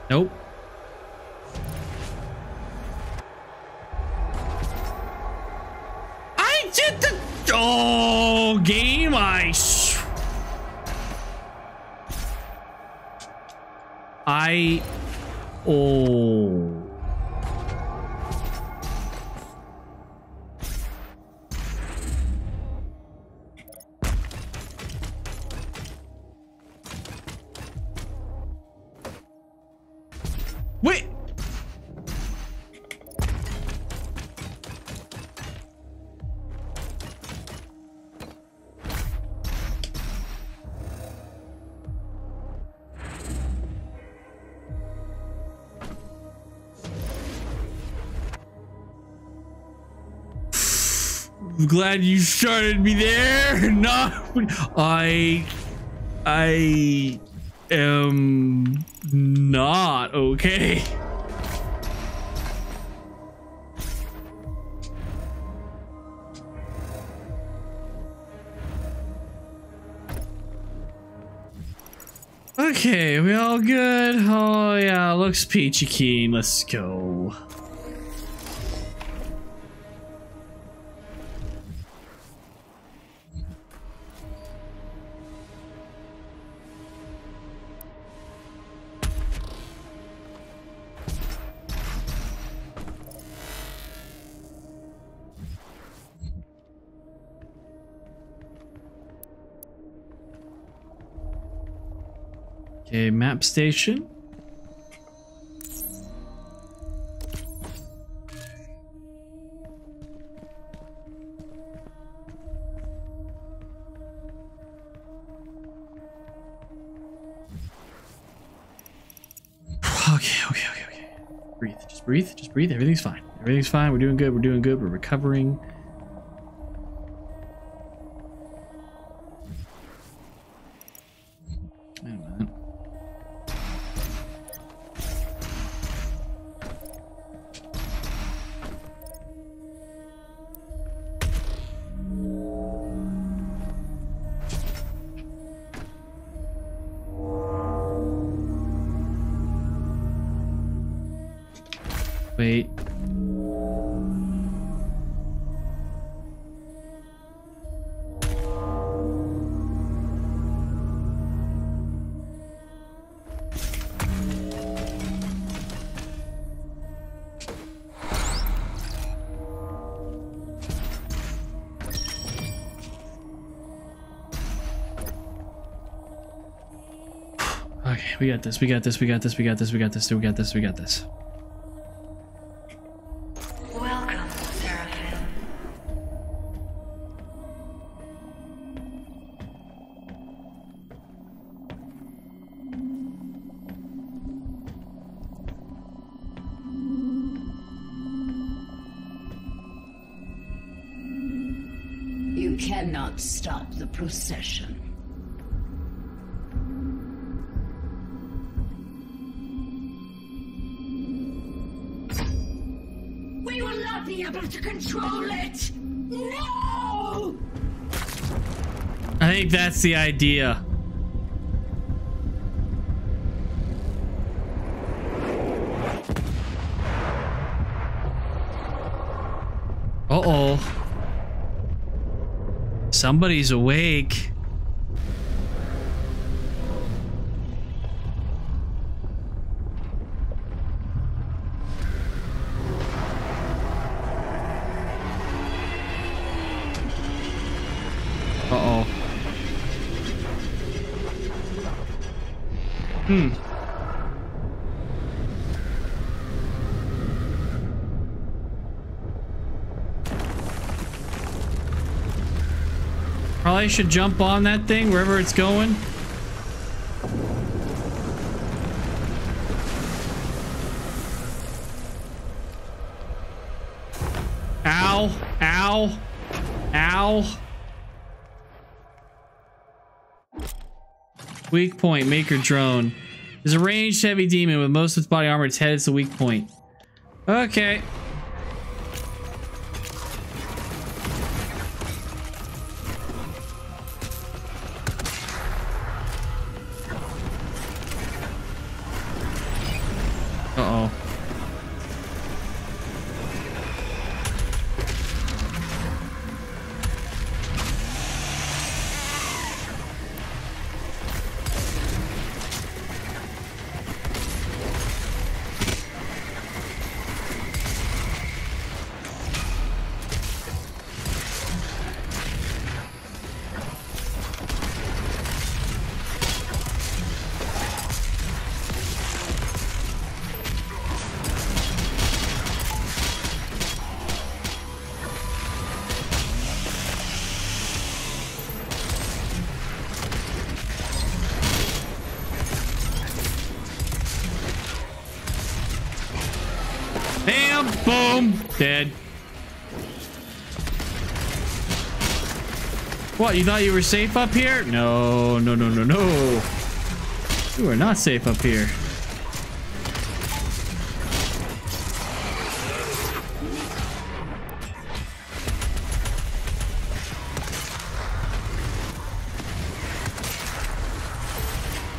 Nope. I did the game. I'm glad you started me there. I am not okay. Okay, we all good? Oh yeah, looks peachy keen. Let's go. A map station. Okay. Breathe, just breathe. Everything's fine. We're doing good. We're recovering. Wait. Okay, we got this, we got this, we got this, we got this, we got this, we got this, we got this. Welcome, Seraphim. You cannot stop the procession. Control it! No! I think that's the idea. Uh-oh. Somebody's awake. Probably should jump on that thing wherever it's going. Ow, ow, ow. Weak point, Maker drone. There's a ranged heavy demon with most of its body armor. Its head is the weak point. Okay. Uh-oh. Dead. What, you thought you were safe up here? No, no, no, no, no. You are not safe up here.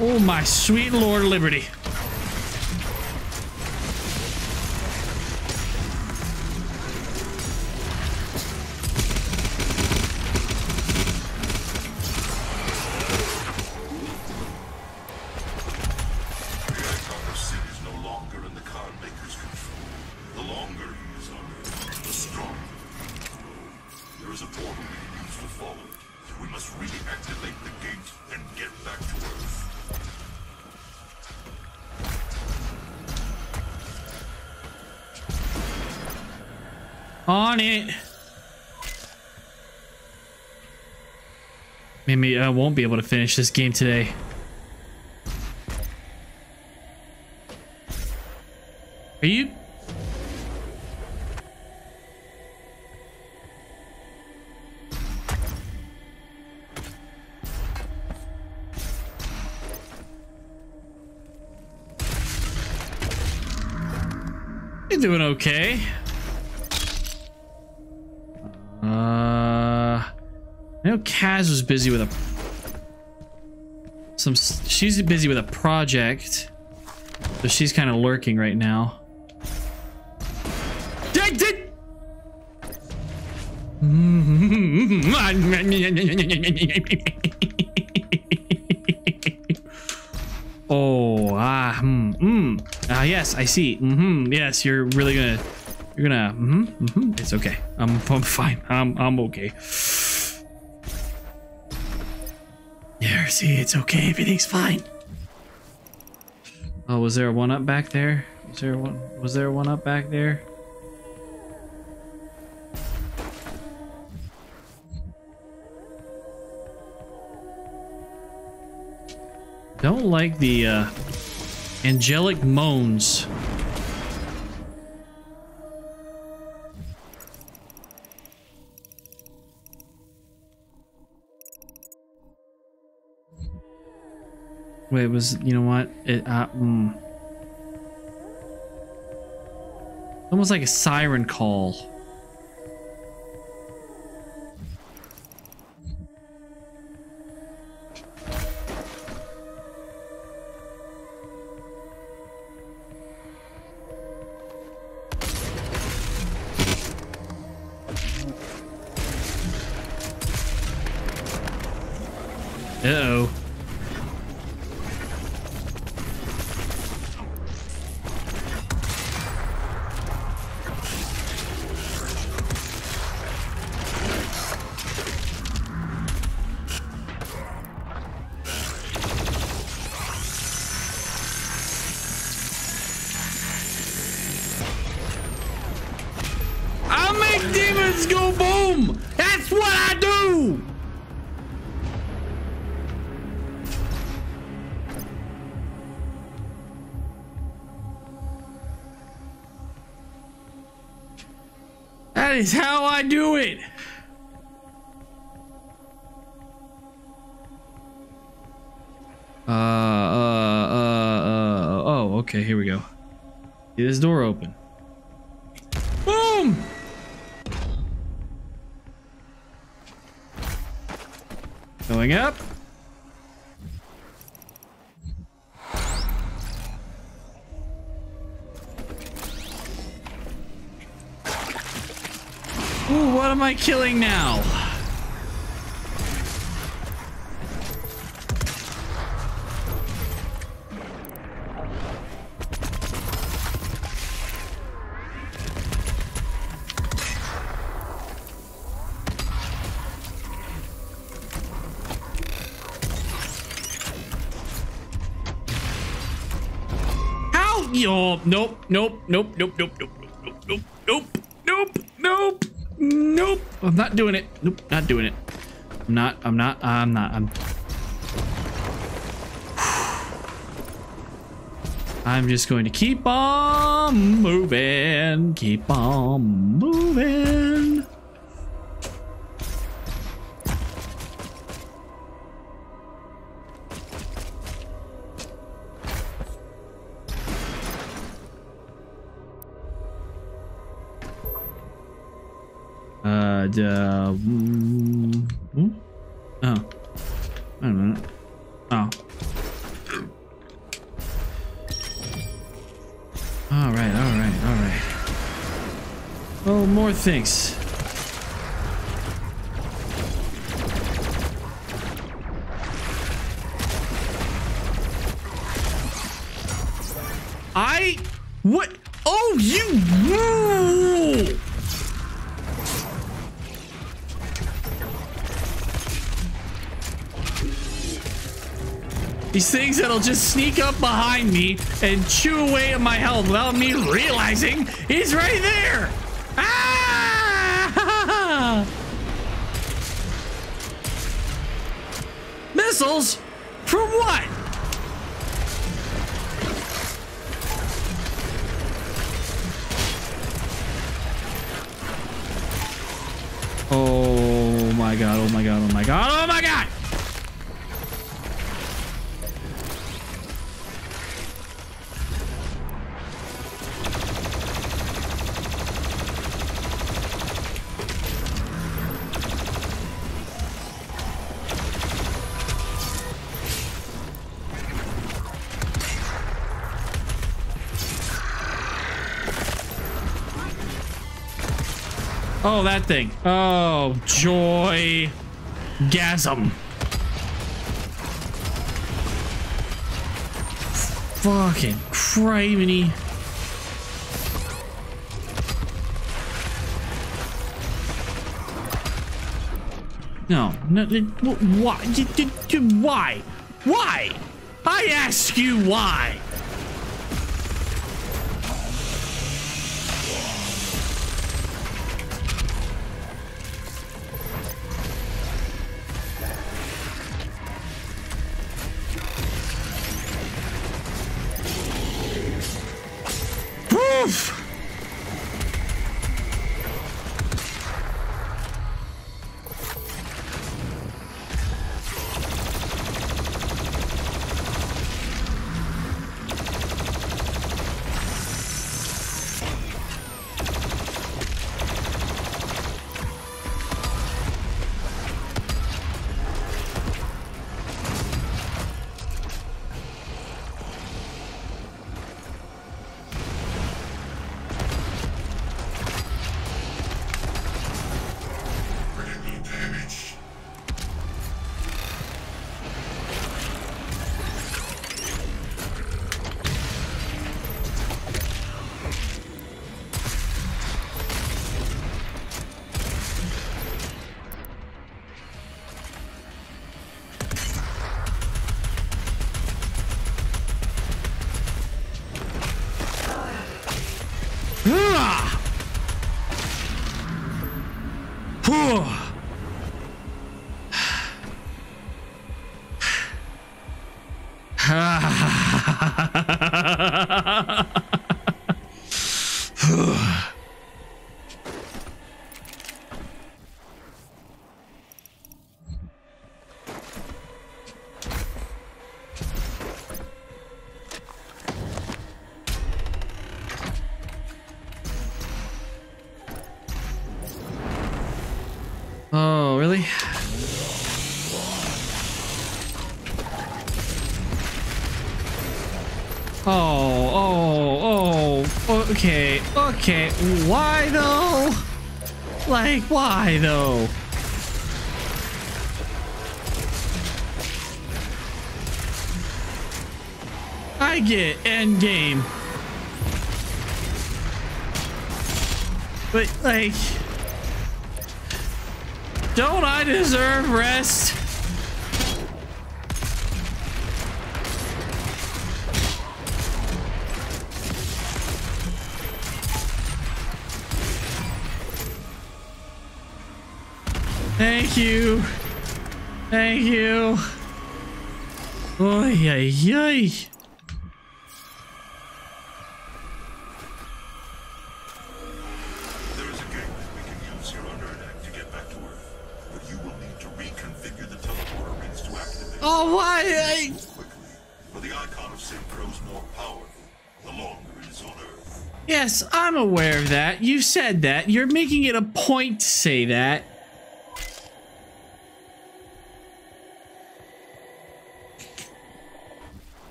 Oh my sweet Lord Liberty. Maybe I won't be able to finish this game today. Are you? You're doing okay. I know Kaz was busy with she's busy with a project, so she's kind of lurking right now. Oh, yes, I see. Yes, you're really gonna, It's okay. I'm fine. I'm okay. See, it's okay. Everything's fine. Oh, was there a one up back there? Was there one up back there? Don't like the angelic moans. Wait, you know what? Almost like a siren call. Uh-oh. Is how I do it. Oh, okay, here we go. Get this door open. Boom! Going up. What am I killing now? How? Yo, nope. Nope, I'm not doing it. Nope, not doing it. I'm just going to keep on moving. Oh, wait a minute. Oh. All right. Oh, more things. What? Oh, you. Whoa! These things that'll just sneak up behind me and chew away at my health without me realizing he's right there. Ah! Missiles? From what? Oh my god, oh my god! Oh, that thing. Oh, joy. Gasm. Fucking criminy. No. Why? I ask you why. Whew. Okay, why though? Like, why though? I get end game. But like, don't I deserve rest? Thank you. Thank you. Oy, oy, oy. Yes, I'm aware of that. You said that. You're making it a point to say that.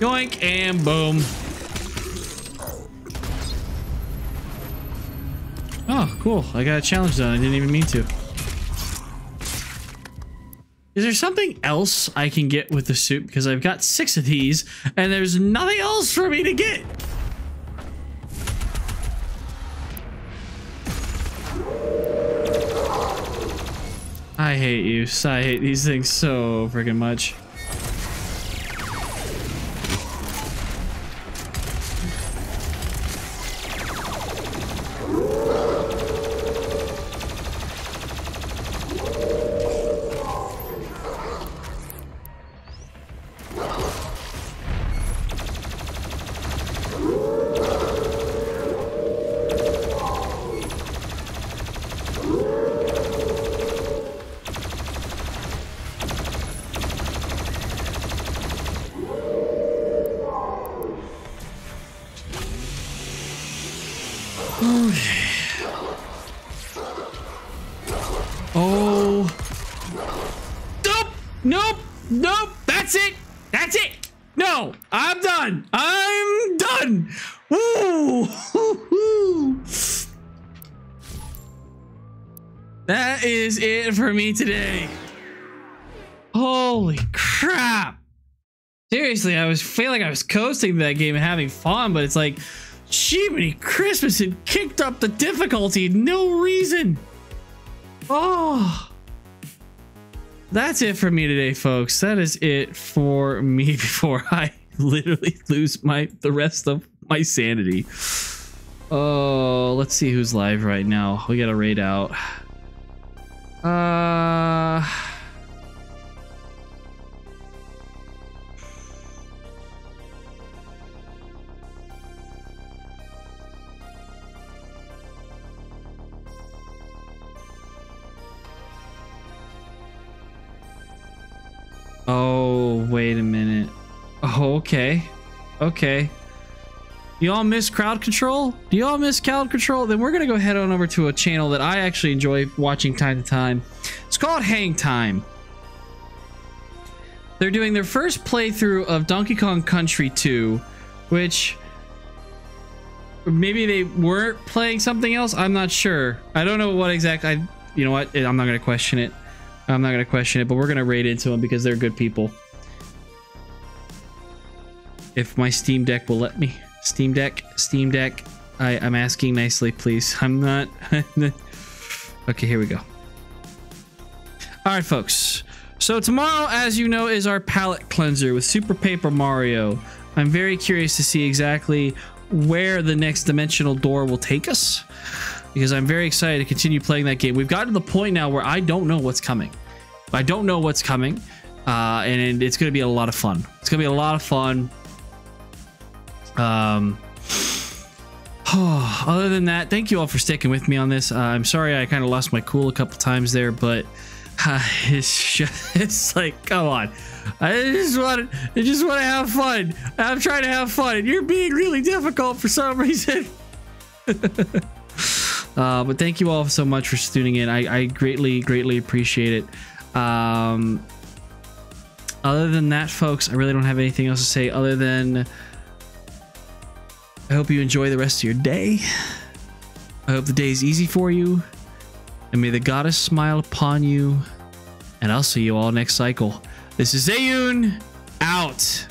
Yoink and boom. Oh, cool. I got a challenge done. I didn't even mean to. Is there something else I can get with the suit? Because I've got 6 of these and there's nothing else for me to get. I hate you. I hate these things so freaking much. Me today. Holy crap. Seriously, I was feeling like I was coasting that game and having fun, but it's like, Jiminy Christmas, it kicked up the difficulty, no reason. Oh, that's it for me today, folks. That is it for me before I literally lose the rest of my sanity. Oh, let's see who's live right now. We got a raid out. Oh, wait a minute. Oh, okay. Okay. Do y'all miss crowd control? Do y'all miss crowd control? Then we're gonna go head on over to a channel that I actually enjoy watching time to time. It's called Hang Time. They're doing their first playthrough of Donkey Kong Country 2, which maybe they weren't playing something else. I'm not sure. I don't know what exactly. You know what? I'm not gonna question it. I'm not gonna question it. But we're gonna raid into them because they're good people. If my Steam Deck will let me. Steam Deck, I'm asking nicely, please. I'm not. Okay, here we go. All right, folks. So tomorrow, as you know, is our palette cleanser with Super Paper Mario. I'm very curious to see exactly where the next dimensional door will take us, because I'm very excited to continue playing that game. We've gotten to the point now where I don't know what's coming. I don't know what's coming, and it's going to be a lot of fun. It's going to be a lot of fun. Other than that, thank you all for sticking with me on this. I'm sorry I kind of lost my cool a couple times there, but it's just, it's like, come on. I just want to have fun. I'm trying to have fun, and you're being really difficult for some reason. But thank you all so much for tuning in. I greatly appreciate it. Other than that, folks, I really don't have anything else to say other than I hope you enjoy the rest of your day. I hope the day is easy for you, and may the goddess smile upon you, and I'll see you all next cycle. This is Zayun out.